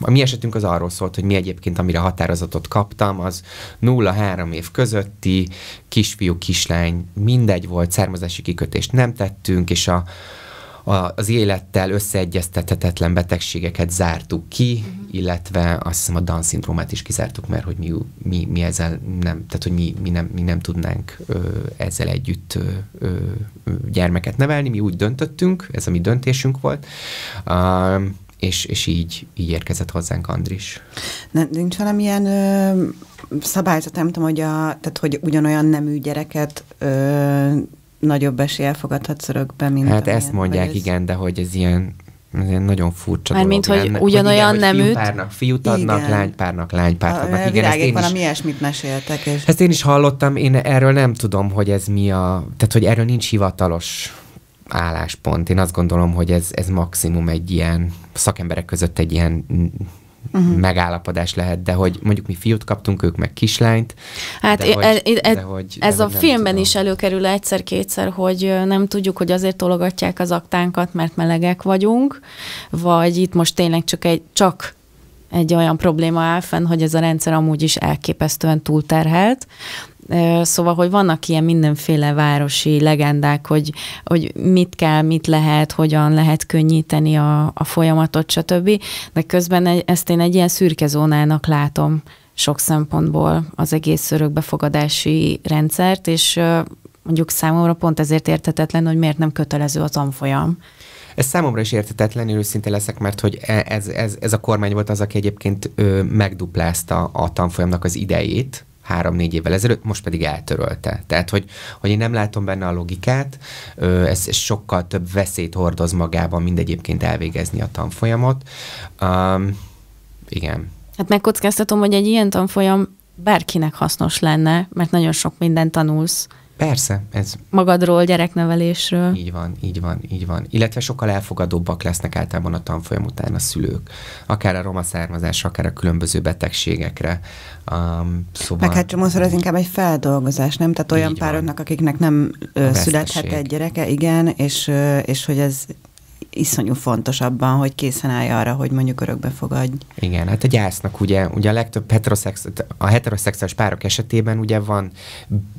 a mi esetünk az arról szólt, hogy mi egyébként, amire határozatot kaptam, az nulla-három év közötti kisfiú, kislány, mindegy volt, származási kikötést nem tettünk, és a, a, az élettel összeegyeztethetetlen betegségeket zártuk ki, uh-huh. illetve azt hiszem a Down-szindrómát is kizártuk, mert hogy mi, mi, mi ezzel nem, tehát hogy mi, mi, nem, mi nem tudnánk ö, ezzel együtt ö, ö, gyermeket nevelni, mi úgy döntöttünk, ez a mi döntésünk volt, uh, és, és így, így érkezett hozzánk Andris. Nem, nincs valamilyen ö, szabályzat, nem tudom, hogy, a, tehát, hogy ugyanolyan nemű gyereket ö, nagyobb eséllyel fogadhatsz örökbe, mint hát ezt mondják, igen, ez... de hogy ez ilyen Ez nagyon furcsa már dolog. Mármint, hogy ugyanolyan nem üt. Fiúpárnak fiút adnak, igen. lánypárnak lánypárt adnak. Igen, ezt én valami is, ilyesmit meséltek. És... Ezt én is hallottam, én erről nem tudom, hogy ez mi a... Tehát, hogy erről nincs hivatalos álláspont. Én azt gondolom, hogy ez, ez maximum egy ilyen szakemberek között egy ilyen... Uh-huh. megállapodás lehet, de hogy mondjuk mi fiút kaptunk, ők meg kislányt. Hát de e, hogy, e, de hogy, ez de a filmben tudom. is előkerül egyszer-kétszer, hogy nem tudjuk, hogy azért tologatják az aktánkat, mert melegek vagyunk, vagy itt most tényleg csak egy, csak egy olyan probléma áll fenn, hogy ez a rendszer amúgy is elképesztően túlterhelt. Szóval, hogy vannak ilyen mindenféle városi legendák, hogy, hogy mit kell, mit lehet, hogyan lehet könnyíteni a, a folyamatot, stb. De közben ezt én egy ilyen szürke zónának látom sok szempontból az egész örökbefogadási rendszert, és mondjuk számomra pont ezért érthetetlen, hogy miért nem kötelező a tanfolyam. Ez számomra is érthetetlen, én őszinte leszek, mert hogy ez, ez, ez a kormány volt az, aki egyébként megduplázta a tanfolyamnak az idejét, három-négy évvel ezelőtt, most pedig eltörölte. Tehát, hogy, hogy én nem látom benne a logikát, ez sokkal több veszélyt hordoz magában, mint egyébként elvégezni a tanfolyamot. Um, igen. Hát megkockáztatom, hogy egy ilyen tanfolyam bárkinek hasznos lenne, mert nagyon sok mindent tanulsz. Persze. Ez... Magadról, gyereknevelésről. Így van, így van, így van. Illetve sokkal elfogadóbbak lesznek általában a tanfolyam után a szülők. Akár a roma származásra, akár a különböző betegségekre. Um, szóval... Meg hát csomószor ez inkább egy feldolgozás, nem? Tehát olyan pároknak, akiknek nem ö, születhet egy gyereke, igen, és, ö, és hogy ez... iszonyú fontos abban, hogy készen állj arra, hogy mondjuk örökbe fogadj. Igen, hát a gyásznak ugye, ugye a legtöbb heteroszex, a heteroszexuális párok esetében ugye van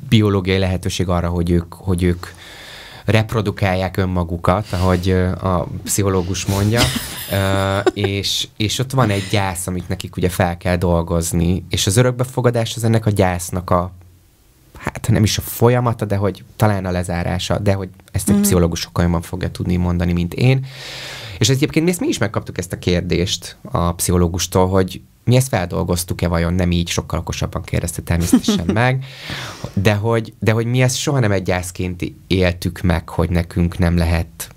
biológiai lehetőség arra, hogy ők, hogy ők reprodukálják önmagukat, ahogy a pszichológus mondja, és, és ott van egy gyász, amit nekik ugye fel kell dolgozni, és az örökbefogadás az ennek a gyásznak a hát nem is a folyamata, de hogy talán a lezárása, de hogy ezt egy mm-hmm. pszichológus sokkal jobban fogja tudni mondani, mint én. És egyébként mi, ezt mi is megkaptuk ezt a kérdést a pszichológustól, hogy mi ezt feldolgoztuk-e vajon, nem így, sokkal okosabban kérdezte természetesen meg, de hogy, de hogy mi ezt soha nem egy gyászként éltük meg, hogy nekünk nem lehet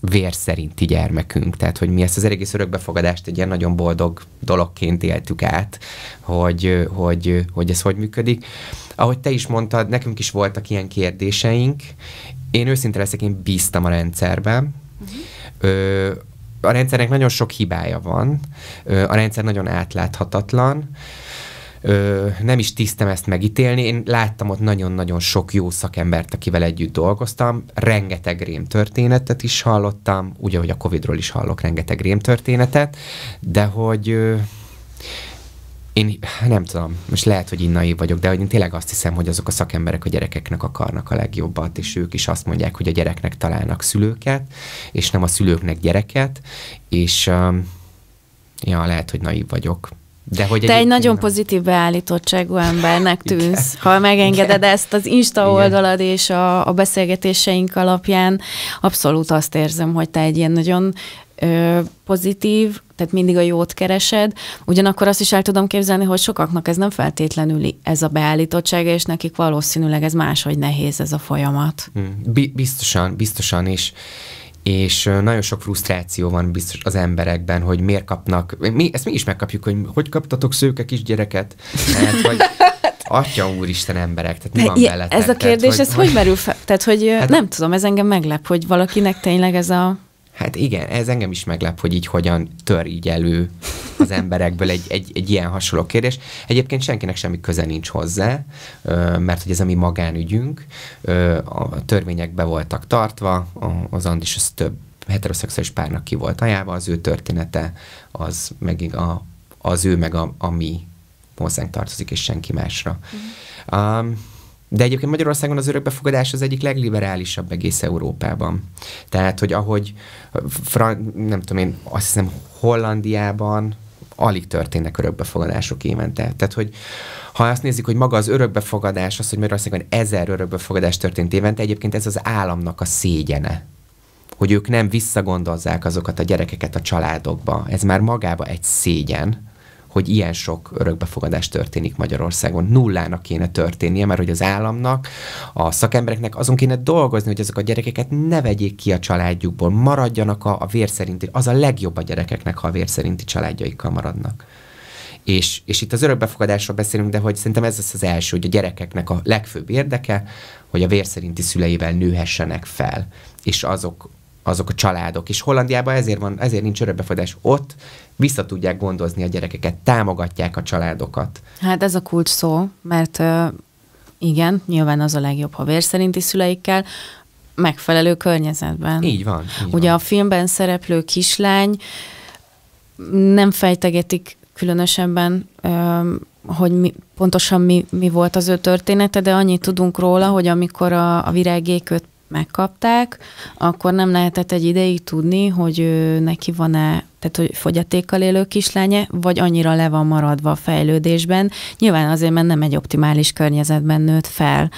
vér szerinti gyermekünk. Tehát, hogy mi ezt az egész örökbefogadást egy ilyen nagyon boldog dologként éltük át, hogy, hogy, hogy ez hogy működik. Ahogy te is mondtad, nekünk is voltak ilyen kérdéseink. Én őszinte leszek, én bíztam a rendszerben. Uh-huh. Ö, a rendszernek nagyon sok hibája van. Ö, a rendszer nagyon átláthatatlan. Ö, nem is tisztem ezt megítélni. Én láttam ott nagyon-nagyon sok jó szakembert, akivel együtt dolgoztam. Rengeteg rémtörténetet is hallottam, úgy, ahogy a Covidról is hallok rengeteg rémtörténetet, de hogy... Ö, Én nem tudom, most lehet, hogy én naiv vagyok, de hogy én tényleg azt hiszem, hogy azok a szakemberek a gyerekeknek akarnak a legjobbat, és ők is azt mondják, hogy a gyereknek találnak szülőket, és nem a szülőknek gyereket, és um, ja, lehet, hogy naiv vagyok. De hogy Te egy nagyon nem... pozitív beállítottságú embernek tűnsz, ha megengeded Igen. ezt az Insta oldalad és a, a beszélgetéseink alapján. Abszolút azt érzem, hogy te egy ilyen nagyon ö, pozitív, tehát mindig a jót keresed. Ugyanakkor azt is el tudom képzelni, hogy sokaknak ez nem feltétlenül ez a beállítottsága, és nekik valószínűleg ez máshogy nehéz ez a folyamat. Biztosan, biztosan is. és nagyon sok frusztráció van biztos az emberekben, hogy miért kapnak, mi, ezt mi is megkapjuk, hogy hogy kaptatok szőke kisgyereket, mert vagy atya úristen emberek, tehát mi van veletek? Ez a kérdés, tehát, ez hogy, hogy merül fel? Tehát, hogy hát, nem tudom, ez engem meglep, hogy valakinek tényleg ez a... Hát igen, ez engem is meglep, hogy így hogyan tör így elő az emberekből egy, egy, egy ilyen hasonló kérdés. Egyébként senkinek semmi köze nincs hozzá, mert hogy ez a mi magánügyünk, a törvények be voltak tartva, az Andis az több heteroszexuális párnak ki volt ajánlva, az ő története, az, meg a, az ő meg a, a mi hozzánk tartozik, és senki másra. Mm. Um, De egyébként Magyarországon az örökbefogadás az egyik legliberálisabb egész Európában. Tehát, hogy ahogy, Fran- nem tudom én, azt hiszem Hollandiában alig történnek örökbefogadások évente. Tehát, hogy ha azt nézzük, hogy maga az örökbefogadás, az, hogy Magyarországon ezer örökbefogadás történt évente, egyébként ez az államnak a szégyene. Hogy ők nem visszagondolzák azokat a gyerekeket a családokba. Ez már magába egy szégyen, hogy ilyen sok örökbefogadás történik Magyarországon. Nullának kéne történnie, mert hogy az államnak, a szakembereknek azon kéne dolgozni, hogy ezek a gyerekeket ne vegyék ki a családjukból, maradjanak a, a vérszerinti, az a legjobb a gyerekeknek, ha a vérszerinti családjaikkal maradnak. És, és itt az örökbefogadásról beszélünk, de hogy szerintem ez az az első, hogy a gyerekeknek a legfőbb érdeke, hogy a vérszerinti szüleivel nőhessenek fel, és azok azok a családok. És Hollandiában ezért van, ezért nincs örökbefogadás. Ott vissza tudják gondozni a gyerekeket, támogatják a családokat. Hát ez a kulcs szó, mert igen, nyilván az a legjobb, ha vérszerinti szüleikkel, megfelelő környezetben. Így van. Így Ugye van. A filmben szereplő kislány nem fejtegetik különösebben, hogy mi, pontosan mi, mi volt az ő története, de annyit tudunk róla, hogy amikor a, a virágéköt megkapták, akkor nem lehetett egy ideig tudni, hogy ő, neki van-e, tehát hogy fogyatékkal élő kislánya, vagy annyira le van maradva a fejlődésben. Nyilván azért, mert nem egy optimális környezetben nőtt fel.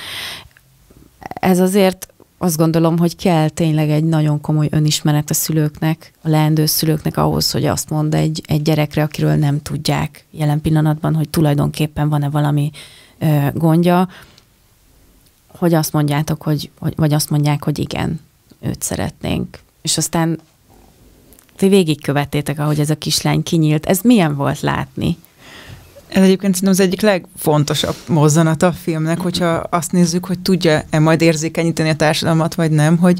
Ez azért azt gondolom, hogy kell tényleg egy nagyon komoly önismeret a szülőknek, a leendő szülőknek ahhoz, hogy azt mond egy, egy gyerekre, akiről nem tudják jelen pillanatban, hogy tulajdonképpen van-e valami ö, gondja, hogy azt mondjátok, hogy, vagy azt mondják, hogy igen, őt szeretnénk. És aztán ti végigkövettétek, ahogy ez a kislány kinyílt. Ez milyen volt látni? Ez egyébként szerintem az egyik legfontosabb mozzanata a filmnek, hogyha azt nézzük, hogy tudja-e majd érzékenyíteni a társadalmat, vagy nem, hogy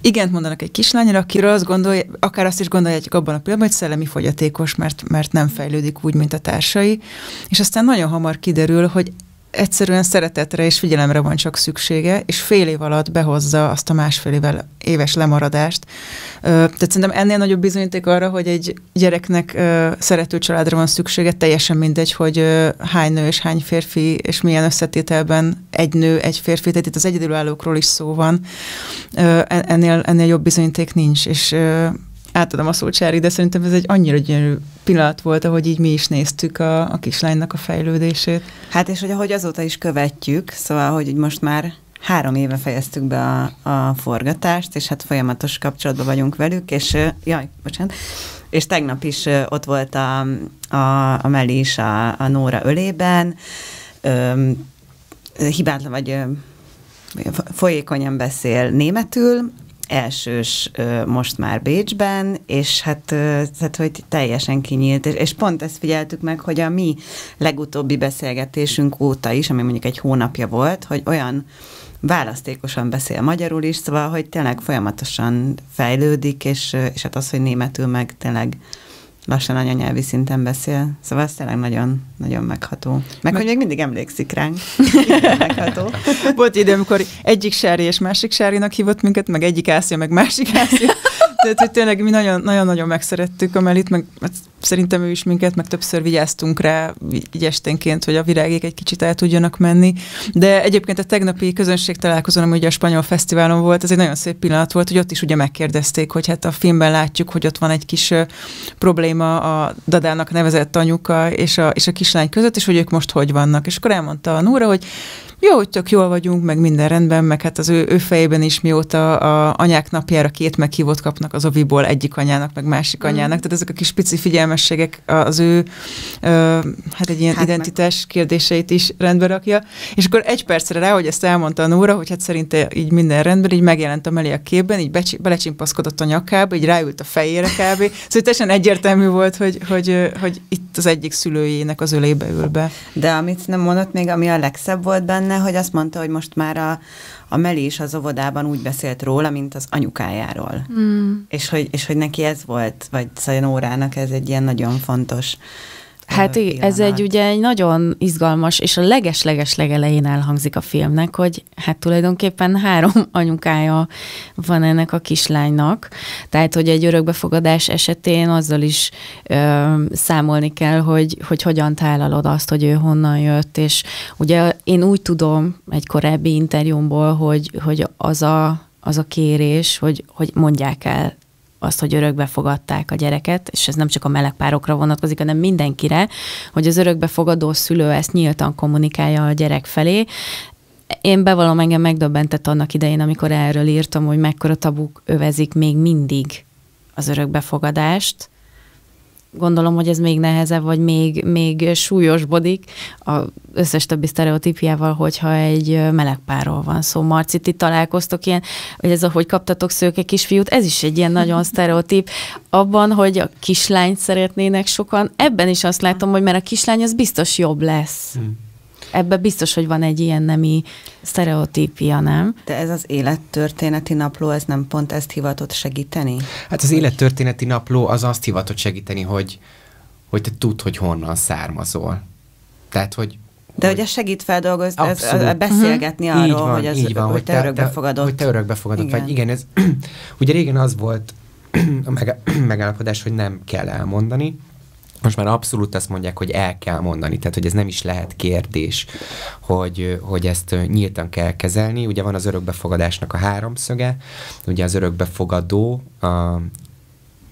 igent mondanak egy kislányra, akiről azt gondolja, akár azt is gondolják abban a pillanatban, hogy szellemi fogyatékos, mert, mert nem fejlődik úgy, mint a társai. És aztán nagyon hamar kiderül, hogy egyszerűen szeretetre és figyelemre van csak szüksége, és fél év alatt behozza azt a másfél éves lemaradást. Tehát szerintem ennél nagyobb bizonyíték arra, hogy egy gyereknek szerető családra van szüksége, teljesen mindegy, hogy hány nő és hány férfi, és milyen összetételben egy nő, egy férfi, tehát itt az egyedülállókról is szó van. Ennél, ennél jobb bizonyíték nincs, és átadom a szót Sári, de szerintem ez egy annyira gyönyörű pillanat volt, ahogy így mi is néztük a, a kislánynak a fejlődését. Hát és hogy ahogy azóta is követjük, szóval, hogy most már három éve fejeztük be a, a forgatást, és hát folyamatos kapcsolatban vagyunk velük, és jaj, bocsánat, és tegnap is ott volt a, a, a Meli is a, a Nóra ölében, öm, hibátlan vagy öm, folyékonyan beszél németül, elsős most már Bécsben, és hát, tehát, hogy teljesen kinyílt, és pont ezt figyeltük meg, hogy a mi legutóbbi beszélgetésünk óta is, ami mondjuk egy hónapja volt, hogy olyan választékosan beszél magyarul is, szóval, hogy tényleg folyamatosan fejlődik, és, és hát az, hogy németül meg tényleg lassan anyanyelvi szinten beszél. Szóval ez tényleg nagyon, nagyon megható. Meg, hogy még mindig emlékszik ránk. Megható. Volt idő, amikor egyik Sári és másik Sárinak hívott minket, meg egyik Ázsia, meg másik Ázsia. Tehát, hogy tényleg mi nagyon-nagyon megszerettük a Melit, meg szerintem ő is minket, meg többször vigyáztunk rá így esténként, hogy a virágék egy kicsit el tudjanak menni. De egyébként a tegnapi közönség találkozón, ami ugye a Spanyol Fesztiválon volt, ez egy nagyon szép pillanat volt, hogy ott is ugye megkérdezték, hogy hát a filmben látjuk, hogy ott van egy kis probléma a Dadának nevezett anyuka és a, és a kislány között, és hogy ők most hogy vannak. És akkor elmondta a Nóra, hogy jó, hogy tök jól vagyunk, meg minden rendben, meg hát az ő, ő fejében is mióta a anyák napjára két meghívót kapnak az oviból, egyik anyának, meg másik anyának. Tehát ezek a kis pici figyelmek érzelmességek az ő ö, hát egy ilyen hát identitás meg. Kérdéseit is rendbe rakja. És akkor egy percre rá, hogy ezt elmondta a Nóra, hogy hát szerinte így minden rendben, így megjelent a Meli a képben, így becsi, belecsimpaszkodott a nyakába, így ráült a fejére kb. Szóval teljesen egyértelmű volt, hogy, hogy, hogy itt az egyik szülőjének az ölébe ül be. De amit nem mondott még, ami a legszebb volt benne, hogy azt mondta, hogy most már a A Meli is az óvodában úgy beszélt róla, mint az anyukájáról. Mm. És, hogy, és hogy neki ez volt, vagy Nórának ez egy ilyen nagyon fontos hát pillanat. Ez egy ugye egy nagyon izgalmas, és a leges-leges legelején elhangzik a filmnek, hogy hát tulajdonképpen három anyukája van ennek a kislánynak. Tehát, hogy egy örökbefogadás esetén azzal is ö, számolni kell, hogy, hogy hogyan tálalod azt, hogy ő honnan jött. És ugye én úgy tudom egy korábbi interjúmból, hogy, hogy az, a, az a kérés, hogy, hogy mondják el azt, hogy örökbefogadták a gyereket, és ez nem csak a meleg párokra vonatkozik, hanem mindenkire, hogy az örökbefogadó szülő ezt nyíltan kommunikálja a gyerek felé. Én bevallom, engem megdöbbentett annak idején, amikor erről írtam, hogy mekkora tabuk övezik még mindig az örökbefogadást. Gondolom, hogy ez még nehezebb, vagy még, még súlyosbodik az összes többi sztereotípiával, hogyha egy meleg párról van szó. Marci, ti találkoztok ilyen, hogy ez ahogy kaptatok szőke kisfiút, ez is egy ilyen nagyon sztereotíp abban, hogy a kislányt szeretnének sokan. Ebben is azt látom, hogy mert a kislány az biztos jobb lesz. Ebben biztos, hogy van egy ilyen nemi sztereotípia, nem? De ez az élettörténeti napló, ez nem pont ezt hivatott segíteni? Hát az élettörténeti napló az azt hivatott segíteni, hogy, hogy te tudd, hogy honnan származol. Tehát, hogy... De hogy, hogy ez segít feldolgozni, ez, ez, beszélgetni uh-huh. arról, van, hogy, az, van, hogy, hogy te örökbefogadott. Hogy te örökbefogadott igen. vagy. Igen, ez... ugye régen az volt a megállapodás, hogy nem kell elmondani. Most már abszolút azt mondják, hogy el kell mondani, tehát hogy ez nem is lehet kérdés, hogy, hogy ezt nyíltan kell kezelni. Ugye van az örökbefogadásnak a háromszöge, ugye az örökbefogadó, a,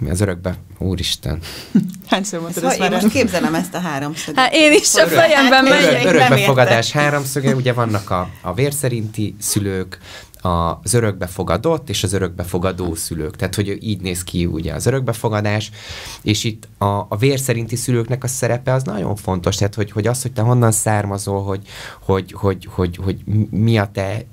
az örökbe... Úristen! Hányszor mondtad szóval ezt már? Én most képzelem ezt a háromszöget. Hát én is a fejemben megyek. Örökbefogadás háromszöge, ugye vannak a, a vérszerinti szülők, az örökbefogadott és az örökbefogadó szülők. Tehát, hogy így néz ki ugye az örökbefogadás, és itt a, a vérszerinti szülőknek a szerepe az nagyon fontos, tehát, hogy, hogy az, hogy te honnan származol, hogy, hogy, hogy, hogy, hogy, hogy mi a te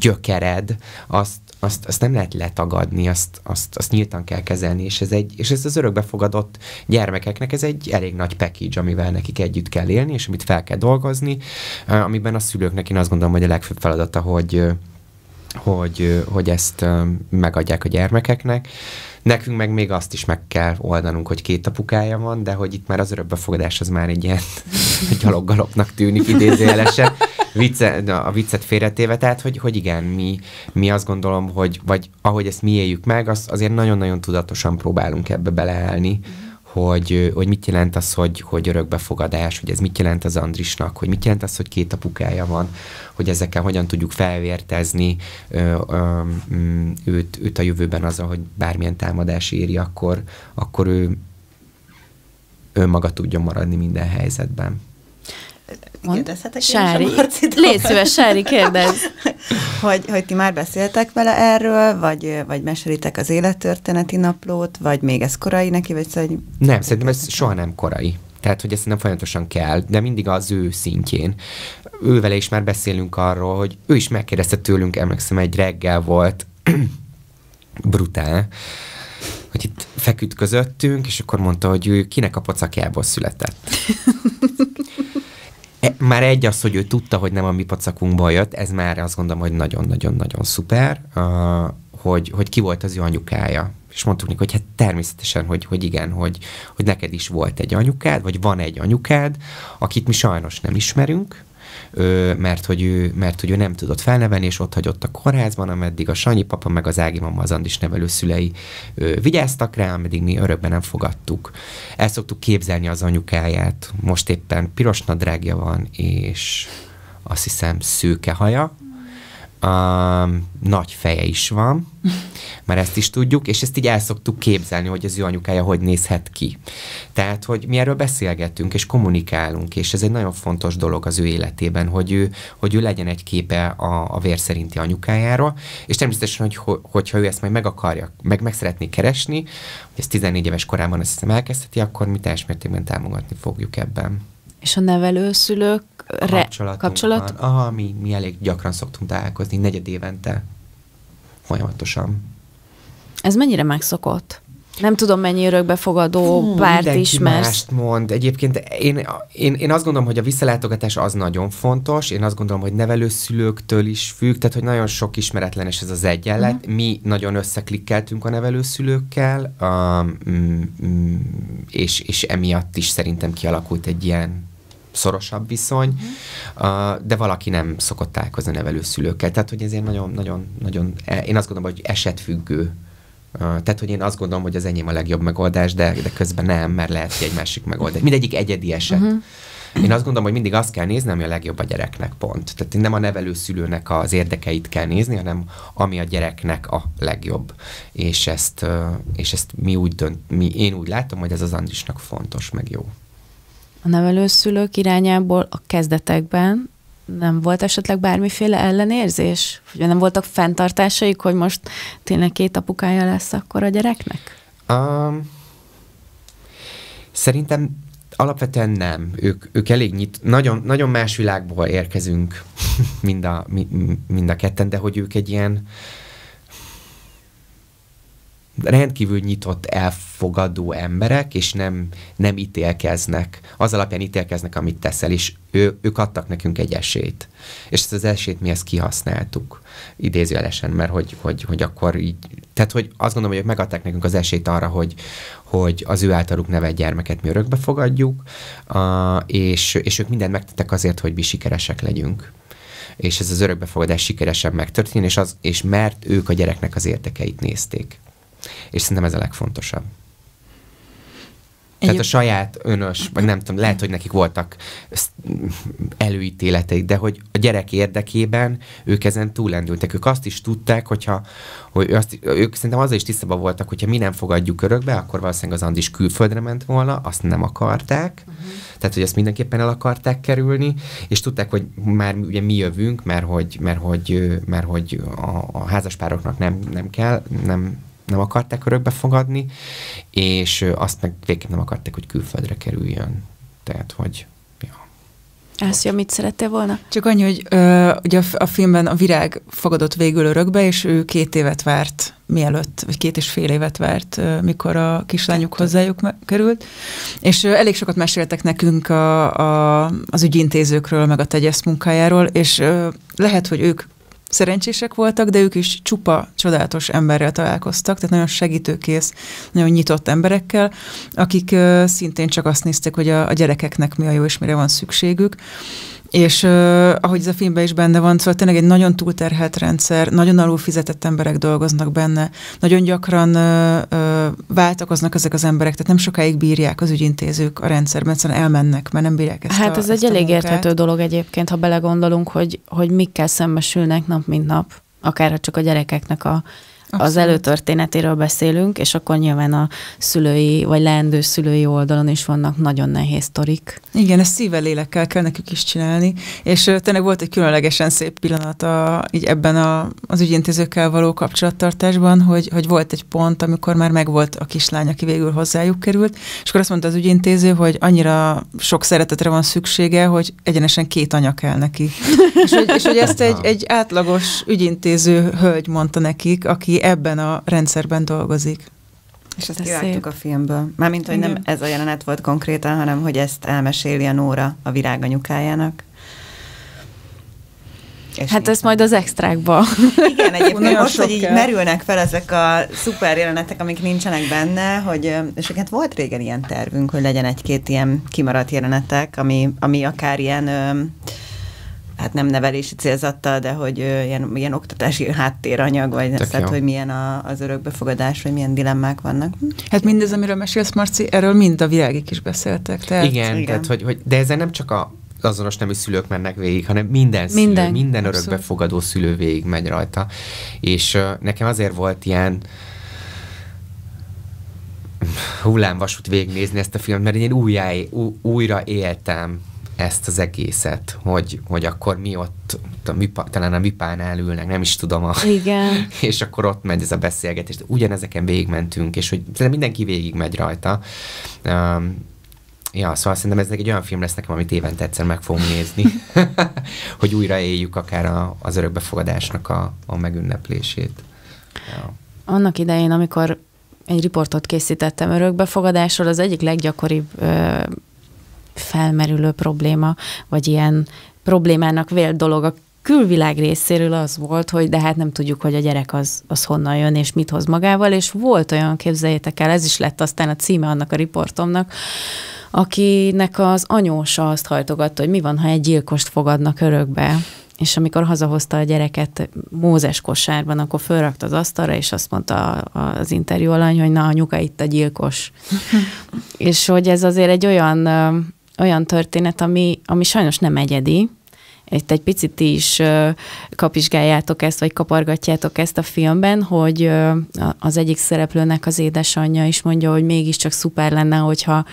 gyökered, azt, azt, azt nem lehet letagadni, azt, azt, azt nyíltan kell kezelni, és ez, egy, és ez az örökbefogadott gyermekeknek ez egy elég nagy package, amivel nekik együtt kell élni, és amit fel kell dolgozni, amiben a szülőknek én azt gondolom, hogy a legfőbb feladata, hogy Hogy, hogy ezt megadják a gyermekeknek. Nekünk meg még azt is meg kell oldanunk, hogy két apukája van, de hogy itt már az örökbefogadás az már egy ilyen gyaloggalopnak tűnik idézőjelesen. Vicce, na, a viccet félretéve, tehát hogy, hogy igen, mi, mi azt gondolom, hogy vagy ahogy ezt mi éljük meg, az, azért nagyon-nagyon tudatosan próbálunk ebbe beleállni, hogy, hogy mit jelent az, hogy, hogy örökbefogadás, hogy ez mit jelent az Andrisnak, hogy mit jelent az, hogy két apukája van, hogy ezekkel hogyan tudjuk felvértezni ö, ö, őt, őt a jövőben azzal, hogy bármilyen támadás éri, akkor, akkor ő önmaga tudjon maradni minden helyzetben. Kérdezhetek Sári, légy szíves, Sári, kérdez. hogy, hogy ti már beszéltek vele erről, vagy, vagy meselitek az élettörténeti naplót, vagy még ez korai neki? Vagy szóval, hogy nem, szerintem ez soha nem korai. Tehát, hogy ezt nem folyamatosan kell, de mindig az ő szintjén. Ővele is már beszélünk arról, hogy ő is megkérdezte tőlünk, emlékszem, egy reggel volt brutál, hogy itt feküdt közöttünk, és akkor mondta, hogy ő kinek a pocakjából született. Már egy az, hogy ő tudta, hogy nem a mi pacakunkból jött, ez már azt gondolom, hogy nagyon-nagyon-nagyon szuper, hogy, hogy ki volt az ő anyukája. És mondtuk neki, hogy hát természetesen, hogy, hogy igen, hogy, hogy neked is volt egy anyukád, vagy van egy anyukád, akit mi sajnos nem ismerünk, mert hogy ő, mert, hogy ő nem tudott felnevelni, és ott hagyott a kórházban, ameddig a Sanyi papa meg az Ági mama, az Andis nevelő szülei vigyáztak rá, ameddig mi örökben nem fogadtuk. El szoktuk képzelni az anyukáját. Most éppen piros nadrágja van, és azt hiszem szőke haja. Um, nagy feje is van, mert ezt is tudjuk, és ezt így el szoktuk képzelni, hogy az ő anyukája hogy nézhet ki. Tehát, hogy mi erről beszélgetünk, és kommunikálunk, és ez egy nagyon fontos dolog az ő életében, hogy ő, hogy ő legyen egy képe a, a vér szerinti anyukájáról, és természetesen, hogy, hogyha ő ezt majd meg akarja, meg, meg szeretné keresni, hogy ezt tizennégy éves korában azt hiszem elkezdheti, akkor mi teljes mértékben támogatni fogjuk ebben. És a nevelőszülők kapcsolat? Aha, mi, mi elég gyakran szoktunk találkozni, negyed évente folyamatosan. Ez mennyire megszokott? Nem tudom, mennyi örökbefogadó Hú, párt ismersz. Mást mond. Egyébként én, én, én azt gondolom, hogy a visszalátogatás az nagyon fontos. Én azt gondolom, hogy nevelőszülőktől is függ, tehát hogy nagyon sok ismeretlenes ez az egyenlet. Uh-huh. Mi nagyon összeklikkeltünk a nevelőszülőkkel, um, és, és emiatt is szerintem kialakult egy ilyen szorosabb viszony, uh-huh. uh, de valaki nem szokott találkozni a nevelőszülőkkel. Tehát, hogy ezért nagyon, nagyon, nagyon, én azt gondolom, hogy esetfüggő. Tehát, hogy én azt gondolom, hogy az enyém a legjobb megoldás, de, de közben nem, mert lehet, hogy egy másik megoldás. Mindegyik egyedi eset. Uh-huh. Én azt gondolom, hogy mindig azt kell nézni, ami a legjobb a gyereknek, pont. Tehát nem a nevelőszülőnek az érdekeit kell nézni, hanem ami a gyereknek a legjobb. És ezt, és ezt mi úgy dönt, mi, én úgy látom, hogy ez az Andrisnak fontos, meg jó. A nevelőszülők irányából a kezdetekben nem volt esetleg bármiféle ellenérzés? Vagy nem voltak fenntartásaik, hogy most tényleg két apukája lesz akkor a gyereknek? Um, szerintem alapvetően nem. Ők, ők elég nyit, nagyon, nagyon más világból érkezünk mind a, mind a ketten, de hogy ők egy ilyen rendkívül nyitott, elfogadó emberek, és nem, nem ítélkeznek. Az alapján ítélkeznek, amit teszel, és ő, ők adtak nekünk egy esélyt. És ezt az esélyt mi ezt kihasználtuk, idézőjelesen, mert hogy, hogy, hogy akkor így... Tehát, hogy azt gondolom, hogy ők megadták nekünk az esélyt arra, hogy, hogy az ő általuk nevelt gyermeket mi örökbe fogadjuk, és, és ők mindent megtettek azért, hogy mi sikeresek legyünk. És ez az örökbefogadás sikeresen megtörténik, és, az, és mert ők a gyereknek az érdekeit nézték. És szerintem ez a legfontosabb. Egyéb... Tehát a saját önös, vagy nem tudom, lehet, hogy nekik voltak előítéleteik, de hogy a gyerek érdekében ők ezen túlendültek. Ők azt is tudták, hogyha, hogy azt, ők szerintem azzal is tisztában voltak, hogyha mi nem fogadjuk örökbe, akkor valószínűleg az Andis külföldre ment volna, azt nem akarták, uh-huh. tehát hogy ezt mindenképpen el akarták kerülni, és tudták, hogy már ugye mi jövünk, mert hogy, mert hogy, mert hogy a, a házaspároknak nem, nem kell, nem nem akarták örökbe fogadni, és azt meg végképp nem akarták, hogy külföldre kerüljön. Tehát, hogy... Ja. Ázsia, mit szerettél volna? Csak annyi, hogy ö, ugye a filmben a virág fogadott végül örökbe, és ő két évet várt mielőtt, vagy két és fél évet várt, mikor a kislányuk hozzájuk került. És elég sokat meséltek nekünk a, a, az ügyintézőkről, meg a tegyesz munkájáról, és ö, lehet, hogy ők szerencsések voltak, de ők is csupa csodálatos emberrel találkoztak, tehát nagyon segítőkész, nagyon nyitott emberekkel, akik uh, szintén csak azt néztek, hogy a, a gyerekeknek mi a jó és mire van szükségük. És uh, ahogy ez a filmben is benne van, szóval tényleg egy nagyon túlterhelt rendszer, nagyon alul fizetett emberek dolgoznak benne, nagyon gyakran uh, uh, váltakoznak ezek az emberek, tehát nem sokáig bírják az ügyintézők a rendszerben, szóval elmennek, mert nem bírják ezt Hát a, ez ezt egy elég érthető dolog egyébként, ha belegondolunk, hogy, hogy mikkel szembesülnek nap mint nap, akárha csak a gyerekeknek a Abszolút. Az előtörténetéről beszélünk, és akkor nyilván a szülői, vagy leendő szülői oldalon is vannak nagyon nehéz sztorik. Igen, ezt szívvel, lélekkel kell nekük is csinálni, és tényleg volt egy különlegesen szép pillanat a, így ebben a, az ügyintézőkkel való kapcsolattartásban, hogy, hogy volt egy pont, amikor már megvolt a kislány, aki végül hozzájuk került, és akkor azt mondta az ügyintéző, hogy annyira sok szeretetre van szüksége, hogy egyenesen két anya kell neki. és, hogy, és hogy ezt egy, egy átlagos ügyintéző hölgy mondta nekik, aki ebben a rendszerben dolgozik. És ezt kivágtuk a filmből. Mármint, hogy nem ez a jelenet volt konkrétan, hanem hogy ezt elmeséli a Nóra a virág anyukájának. És hát ez majd az extrákba. Igen, egyébként most, hogy így merülnek fel ezek a szuper jelenetek, amik nincsenek benne, hogy, és hát volt régen ilyen tervünk, hogy legyen egy-két ilyen kimaradt jelenetek, ami, ami akár ilyen hát nem nevelési célzattal, de hogy ö, ilyen, ilyen oktatási háttéranyag, vagy tehát, hogy milyen a, az örökbefogadás, vagy milyen dilemmák vannak. Hát mindez, amiről mesélsz, Marci, erről mind a virágig is beszéltek. Tehát... Igen, igen. Tehát, hogy, hogy, de ezzel nem csak a azonos nemű szülők mennek végig, hanem minden szülő, minden, minden örökbefogadó szülő végig megy rajta. És uh, nekem azért volt ilyen hullámvasút végignézni ezt a filmet, mert én újjá, ú, újra éltem ezt az egészet, hogy, hogy akkor mi ott, a mipa, talán a mipánál ülnek, nem is tudom. A, igen. És akkor ott megy ez a beszélgetés. Ugyanezeken végigmentünk, és hogy mindenki végigmegy rajta. Um, Ja, szóval szerintem ez egy olyan film lesz nekem, amit évente egyszer meg fogom nézni, hogy újra éljük akár a, az örökbefogadásnak a, a megünneplését. Ja. Annak idején, amikor egy riportot készítettem örökbefogadásról, az egyik leggyakoribb ö, felmerülő probléma, vagy ilyen problémának vélt dolog a külvilág részéről az volt, hogy de hát nem tudjuk, hogy a gyerek az, az honnan jön, és mit hoz magával, és volt olyan, képzeljétek el, ez is lett aztán a címe annak a riportomnak, akinek az anyósa azt hajtogatta, hogy mi van, ha egy gyilkost fogadnak örökbe. És amikor hazahozta a gyereket mózes kosárban, akkor fölrakta az asztalra, és azt mondta az interjú alany, hogy na, anyuka, itt a gyilkos. És hogy ez azért egy olyan, olyan történet, ami, ami sajnos nem egyedi. Itt egy picit ti is kapizsgáljátok ezt, vagy kapargatjátok ezt a filmben, hogy az egyik szereplőnek az édesanyja is mondja, hogy mégiscsak szuper lenne, hogyha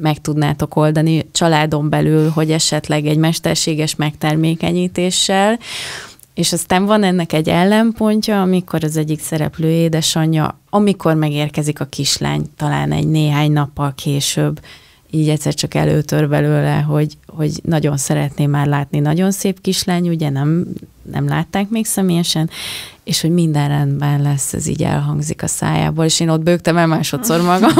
meg tudnátok oldani családon belül, hogy esetleg egy mesterséges megtermékenyítéssel, és aztán van ennek egy ellenpontja, amikor az egyik szereplő édesanyja, amikor megérkezik a kislány, talán egy néhány nappal később, így egyszer csak előtör belőle, hogy, hogy nagyon szeretné már látni, nagyon szép kislány, ugye nem, nem látták még személyesen, és hogy minden rendben lesz, ez így elhangzik a szájából, és én ott bőgtem el másodszor magam.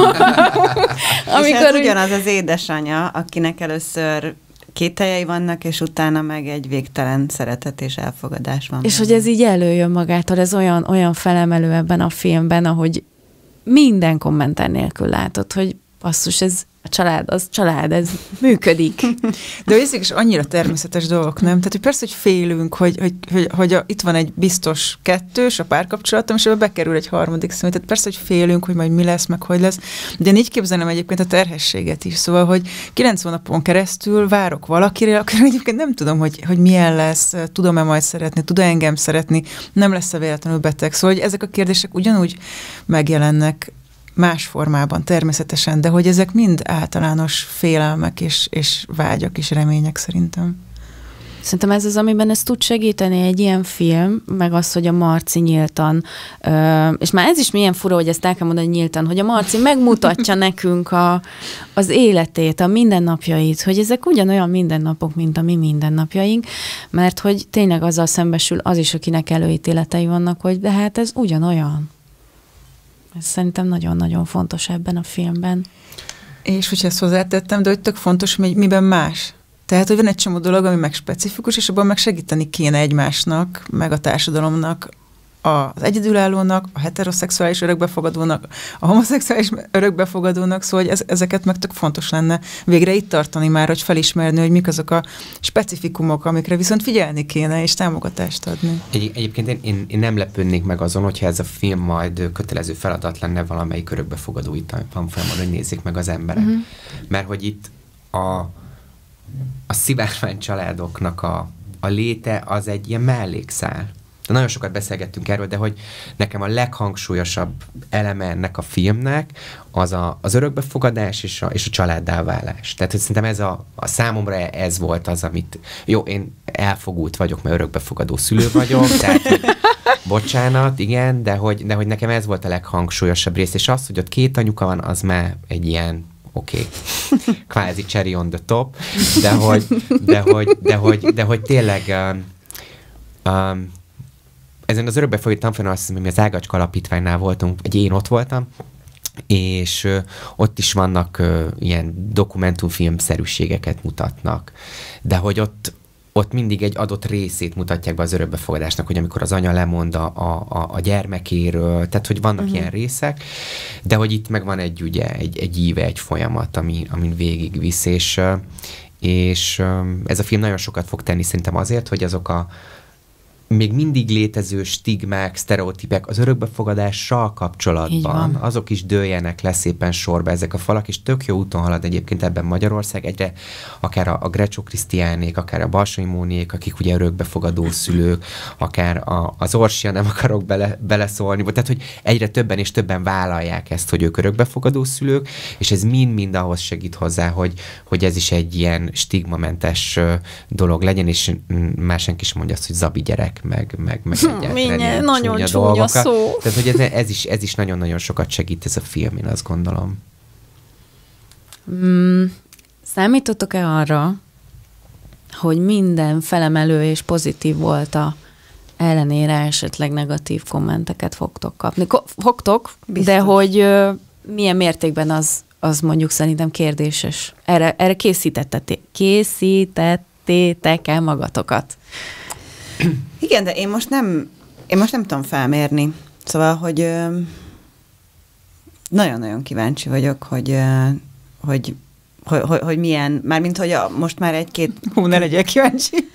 Amikor és ugyanaz az édesanyja, akinek először kételjei vannak, és utána meg egy végtelen szeretet és elfogadás van. És benne, hogy ez így előjön magától, ez olyan, olyan felemelő ebben a filmben, ahogy minden kommentár nélkül látod, hogy basszus, ez a család, az család, ez működik. De ezek is annyira természetes dolgok, nem? Tehát, hogy persze, hogy félünk, hogy, hogy, hogy, hogy a, itt van egy biztos kettős, a párkapcsolatom, és ebbe bekerül egy harmadik szem. Tehát persze, hogy félünk, hogy majd mi lesz, meg hogy lesz. De én így képzelem egyébként a terhességet is. Szóval, hogy kilenc hónapon keresztül várok valakire, akkor egyébként nem tudom, hogy, hogy milyen lesz, tudom-e majd szeretni, tud-e engem szeretni, nem lesz-e véletlenül beteg. Szóval, hogy ezek a kérdések ugyanúgy megjelennek más formában természetesen, de hogy ezek mind általános félelmek és, és vágyak és remények szerintem. Szerintem ez az, amiben ezt tud segíteni egy ilyen film, meg az, hogy a Marci nyíltan, és már ez is milyen fura, hogy ezt el kell mondani nyíltan, hogy a Marci megmutatja nekünk a, az életét, a mindennapjait, hogy ezek ugyanolyan mindennapok, mint a mi mindennapjaink, mert hogy tényleg azzal szembesül az is, akinek előítéletei vannak, hogy de hát ez ugyanolyan. Ez szerintem nagyon-nagyon fontos ebben a filmben. És hogyha ezt hozzátettem, de hogy tök fontos, hogy miben más. Tehát, hogy van egy csomó dolog, ami meg specifikus, és abban meg segíteni kéne egymásnak, meg a társadalomnak, az egyedülállónak, a heteroszexuális örökbefogadónak, a homoszexuális örökbefogadónak, szóval ez, ezeket meg tök fontos lenne végre itt tartani már, hogy felismerni, hogy mik azok a specifikumok, amikre viszont figyelni kéne, és támogatást adni. Egy, egyébként én, én, én nem lepődnék meg azon, hogyha ez a film majd kötelező feladat lenne valamelyik örökbefogadói tanfolyamon, hogy nézzék meg az emberek. Mm-hmm. Mert hogy itt a, a szivárványcsaládoknak a, a léte az egy ilyen mellékszál. De nagyon sokat beszélgettünk erről, de hogy nekem a leghangsúlyosabb eleme ennek a filmnek az a, az örökbefogadás és a, és a családdá válás. Tehát, hogy szerintem ez a, a számomra ez volt az, amit... Jó, én elfogult vagyok, mert örökbefogadó szülő vagyok, tehát hogy, bocsánat, igen, de hogy, de hogy nekem ez volt a leghangsúlyosabb rész, és az, hogy ott két anyuka van, az már egy ilyen oké, okay, kvázi cherry on the top, de hogy, de hogy, de hogy, de hogy tényleg... Um, um, ezen az örökbefogadói tanfolyamon, azt hiszem, mi az Ágacska Alapítványnál voltunk, egy én ott voltam, és ö, ott is vannak ö, ilyen dokumentumfilmszerűségeket mutatnak. De hogy ott, ott mindig egy adott részét mutatják be az örökbefogadásnak, hogy amikor az anya lemond a, a, a gyermekéről, tehát hogy vannak uh-huh. ilyen részek, de hogy itt meg van egy ugye, egy, egy íve, egy folyamat, ami, amin végigvisz, és, és ö, ez a film nagyon sokat fog tenni szerintem azért, hogy azok a még mindig létező stigmák, sztereotípek az örökbefogadással kapcsolatban, azok is dőljenek le szépen sorba ezek a falak, és tök jó úton halad egyébként ebben Magyarország, egyre akár a, a Grecsó-Krisztiánék, akár a Balsai-Mónék, akik ugye örökbefogadó szülők, akár a, az Orsia, nem akarok bele, beleszólni, tehát hogy egyre többen és többen vállalják ezt, hogy ők örökbefogadó szülők, és ez mind-mind ahhoz segít hozzá, hogy, hogy ez is egy ilyen stigmamentes dolog legyen, és már senki sem mondja azt, hogy zabi gyerek. meg, meg, meg egyáltalán nagyon csúnya, csúnya szó. Tehát, hogy ez, ez, is, ez is nagyon-nagyon sokat segít ez a film, én azt gondolom. Mm, számítottok-e arra, hogy minden felemelő és pozitív volt a ellenére esetleg negatív kommenteket fogtok kapni? Ko fogtok, biztos. De hogy ö, milyen mértékben az, az mondjuk szerintem kérdéses. Erre, erre készítettétek el magatokat? Igen, de én most nem, én most nem tudom felmérni. Szóval, hogy nagyon-nagyon kíváncsi vagyok, hogy, hogy, hogy, hogy, hogy milyen, mármint, hogy a, most már egy-két... Hú, ne legyek kíváncsi.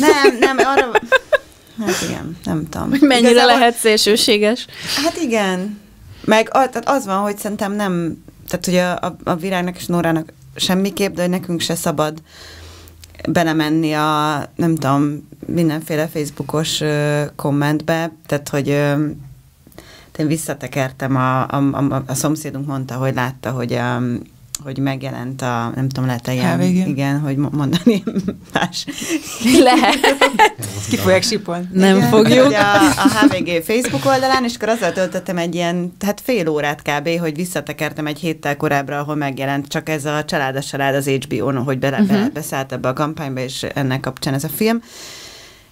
Nem, nem, arra... Hát igen, nem tudom. Mennyire igazából lehet szélsőséges? Hát igen. Meg a, tehát az van, hogy szerintem nem, tehát ugye a, a Virágnak és Nórának semmiképp, de nekünk se szabad belemenni a, nem tudom, mindenféle Facebookos ö, kommentbe, tehát, hogy ö, én visszatekertem, a, a, a, a szomszédunk mondta, hogy látta, hogy, a, hogy megjelent a, nem tudom, lehet ilyen, igen, hogy mondani más. Lehet. Ki fogják sipolni. Nem igen, fogjuk. A, a há vé gé Facebook oldalán, és akkor azzal töltöttem egy ilyen, hát fél órát kb., hogy visszatekertem egy héttel korábbra, ahol megjelent csak ez a Család a Család az há bé ó-n, hogy bele, uh -huh. beszállt ebbe a kampányba, és ennek kapcsán ez a film.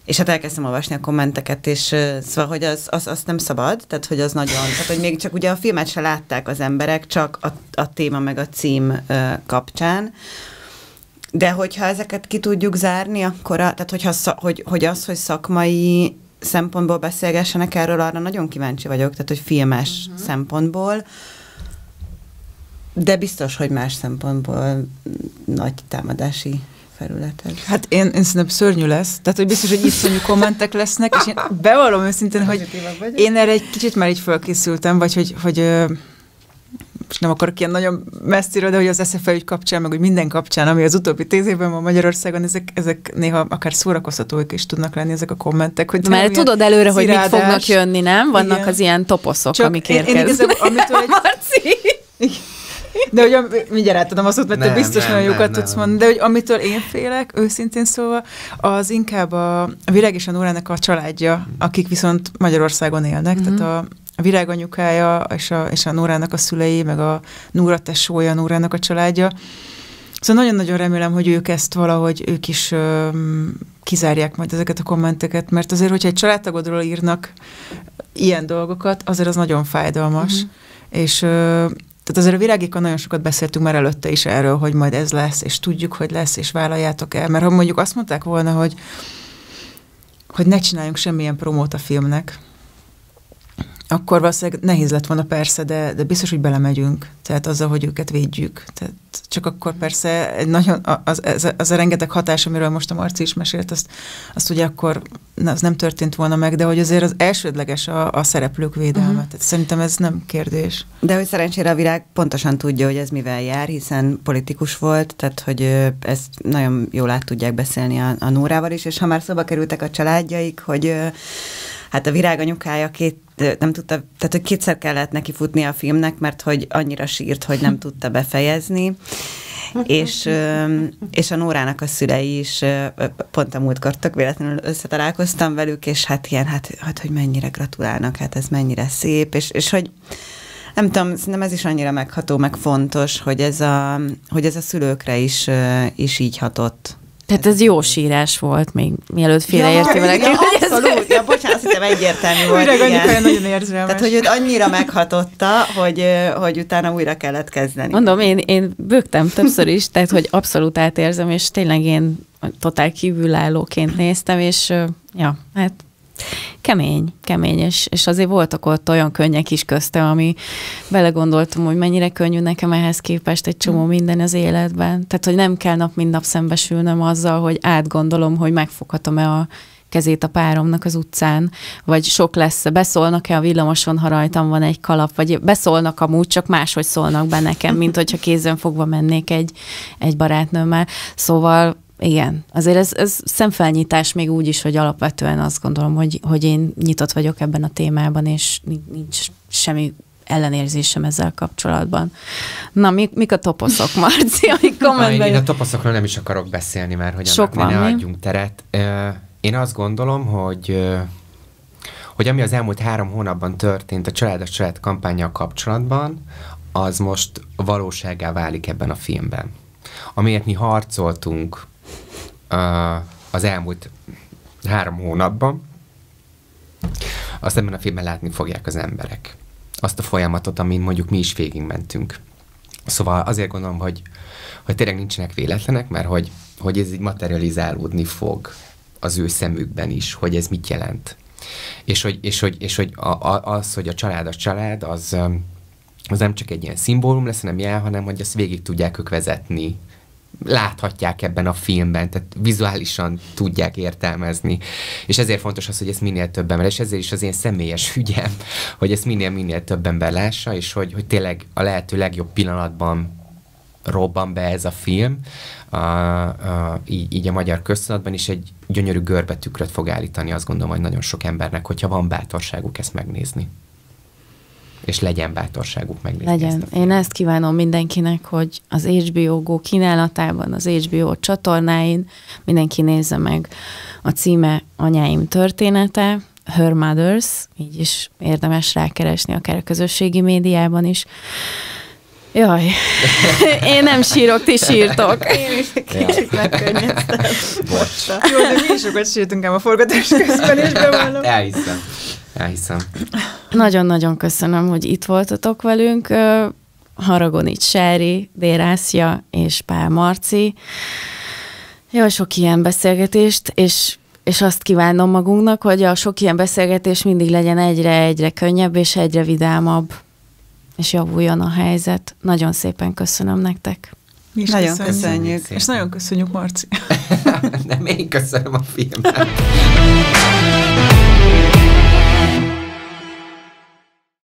És hát elkezdtem olvasni a kommenteket, és uh, szóval, hogy az, az, az nem szabad, tehát, hogy az nagyon, tehát, hogy még csak ugye a filmet se látták az emberek, csak a, a téma meg a cím uh, kapcsán. De hogyha ezeket ki tudjuk zárni, akkor a, tehát, hogyha, hogy, hogy az, hogy szakmai szempontból beszélgessenek erről, arra nagyon kíváncsi vagyok, tehát, hogy filmes uh-huh. szempontból, de biztos, hogy más szempontból nagy támadási felületed. Hát én, én szerintem szörnyű lesz. Tehát, hogy biztos, hogy iszonyú kommentek lesznek, és én bevallom őszintén, hogy én erre egy kicsit már így fölkészültem, vagy hogy, hogy most nem akarok ilyen nagyon messziről, de hogy az esz ef e ügy kapcsán, meg hogy minden kapcsán, ami az utóbbi tíz évben van Magyarországon, ezek, ezek néha akár szórakoztatóik is tudnak lenni ezek a kommentek. Hogy mert tudod előre, hogy mit fognak jönni, nem? Vannak igen. az ilyen toposzok, csak amik érkeznek. De hogy mindjárt átadom azt, mert nem, te biztos nem, nagyon jókat nem, tudsz nem. mondani, de hogy amitől én félek, őszintén szólva, az inkább a Virág és a Nórának a családja, akik viszont Magyarországon élnek, mm-hmm. tehát a Virág anyukája és a, és a Nórának a szülei, meg a Nóra tesója, a Nórának a családja. Szóval nagyon-nagyon remélem, hogy ők ezt valahogy, ők is öm, kizárják majd ezeket a kommenteket, mert azért, hogyha egy családtagodról írnak ilyen dolgokat, azért az nagyon fájdalmas, mm-hmm. és öm, tehát azért a Virágékkal nagyon sokat beszéltünk már előtte is erről, hogy majd ez lesz, és tudjuk, hogy lesz, és vállaljátok el. Mert ha mondjuk azt mondták volna, hogy, hogy ne csináljunk semmilyen promót a filmnek, akkor valószínűleg nehéz lett volna persze, de, de biztos, hogy belemegyünk. Tehát azzal, hogy őket védjük. Tehát csak akkor persze egy nagyon, az, az, az a rengeteg hatás, amiről most a Marci is mesélt, azt, azt ugye akkor az nem történt volna meg, de hogy azért az elsődleges a, a szereplők védelme. Uh-huh. Tehát szerintem ez nem kérdés. De hogy szerencsére a Virág pontosan tudja, hogy ez mivel jár, hiszen politikus volt, tehát hogy ezt nagyon jól át tudják beszélni a, a Nórával is, és ha már szóba kerültek a családjaik, hogy hát a Virág anyukája két, nem tudta, tehát hogy kétszer kellett neki futni a filmnek, mert hogy annyira sírt, hogy nem tudta befejezni. és, és a Nórának a szülei is, pont a múltkor tök véletlenül összetalálkoztam velük, és hát ilyen, hát, hát hogy mennyire gratulálnak, hát ez mennyire szép, és, és hogy nem tudom, szerintem ez is annyira megható, meg fontos, hogy ez a, hogy ez a szülőkre is, is így hatott. Tehát ez jó sírás volt még, mielőtt félreértével. Ja, ja, abszolút, ja, bocsánat, azt hiszem egyértelmű volt. Újra nagyon érzelmes. Tehát, hogy őt annyira meghatotta, hogy, hogy utána újra kellett kezdeni. Mondom, én, én bőgtem többször is, tehát, hogy abszolút átérzem, és tényleg én totál kívülállóként néztem, és ja, hát kemény, kemény, és, és azért voltak ott olyan könnyek is közte, ami belegondoltam, hogy mennyire könnyű nekem ehhez képest egy csomó minden az életben. Tehát, hogy nem kell nap, mint nap szembesülnöm azzal, hogy átgondolom, hogy megfoghatom-e a kezét a páromnak az utcán, vagy sok lesz, beszólnak-e a villamoson, ha rajtam van egy kalap, vagy beszólnak amúgy, csak máshogy szólnak be nekem, mint hogyha kézen fogva mennék egy, egy barátnőmmel. Szóval igen, azért ez, ez szemfelnyitás még úgy is, hogy alapvetően azt gondolom, hogy, hogy én nyitott vagyok ebben a témában, és nincs semmi ellenérzésem ezzel kapcsolatban. Na, mi, mik a toposzok, Marci, amik kommentben... Én a toposzokról nem is akarok beszélni már, hogy annak ne adjunk teret. Én azt gondolom, hogy, hogy ami az elmúlt három hónapban történt a Család a Család kampánnyal kapcsolatban, az most valósággá válik ebben a filmben. Amiért mi harcoltunk az elmúlt három hónapban, azt ebben a filmben látni fogják az emberek. Azt a folyamatot, amin mondjuk mi is végigmentünk. Szóval azért gondolom, hogy, hogy tényleg nincsenek véletlenek, mert hogy, hogy ez így materializálódni fog az ő szemükben is, hogy ez mit jelent. És hogy, és hogy, és hogy a, a, az, hogy a család a család, az, az nem csak egy ilyen szimbólum lesz, hanem jel, hanem hogy ezt végig tudják ők vezetni. Láthatják ebben a filmben, tehát vizuálisan tudják értelmezni. És ezért fontos az, hogy ezt minél több ember, és ezért is az én személyes ügyem, hogy ezt minél-minél több ember lássa, és hogy, hogy tényleg a lehető legjobb pillanatban robban be ez a film, a, a, így, így a magyar köztudatban is egy gyönyörű görbetükröt fog állítani, azt gondolom, hogy nagyon sok embernek, hogyha van bátorságuk ezt megnézni. És legyen bátorságuk megnézni. Legyen. Ezt Én ezt kívánom mindenkinek, hogy az há bé o Go kínálatában, az há bé o csatornáin mindenki nézze meg. A címe Anyáim története, Her Mother's, így is érdemes rákeresni akár a közösségi médiában is. Jaj, én nem sírok, ti sírtok. Én is kicsit megkönnyeztem. Bocs. Jó, de mi is sokat sírtunk ám a forgatás közben, és bevallom. Elhiszem. Elhiszem. Nagyon-nagyon köszönöm, hogy itt voltatok velünk. Haragonics Sári, Dér Ázsia és Pál Marci. Jó, sok ilyen beszélgetést, és, és azt kívánom magunknak, hogy a sok ilyen beszélgetés mindig legyen egyre-egyre könnyebb és egyre vidámabb, és javuljon a helyzet. Nagyon szépen köszönöm nektek. Mi is nagyon köszönjük. köszönjük. És szépen. Nagyon köszönjük, Marci. Nem, én köszönöm a filmet.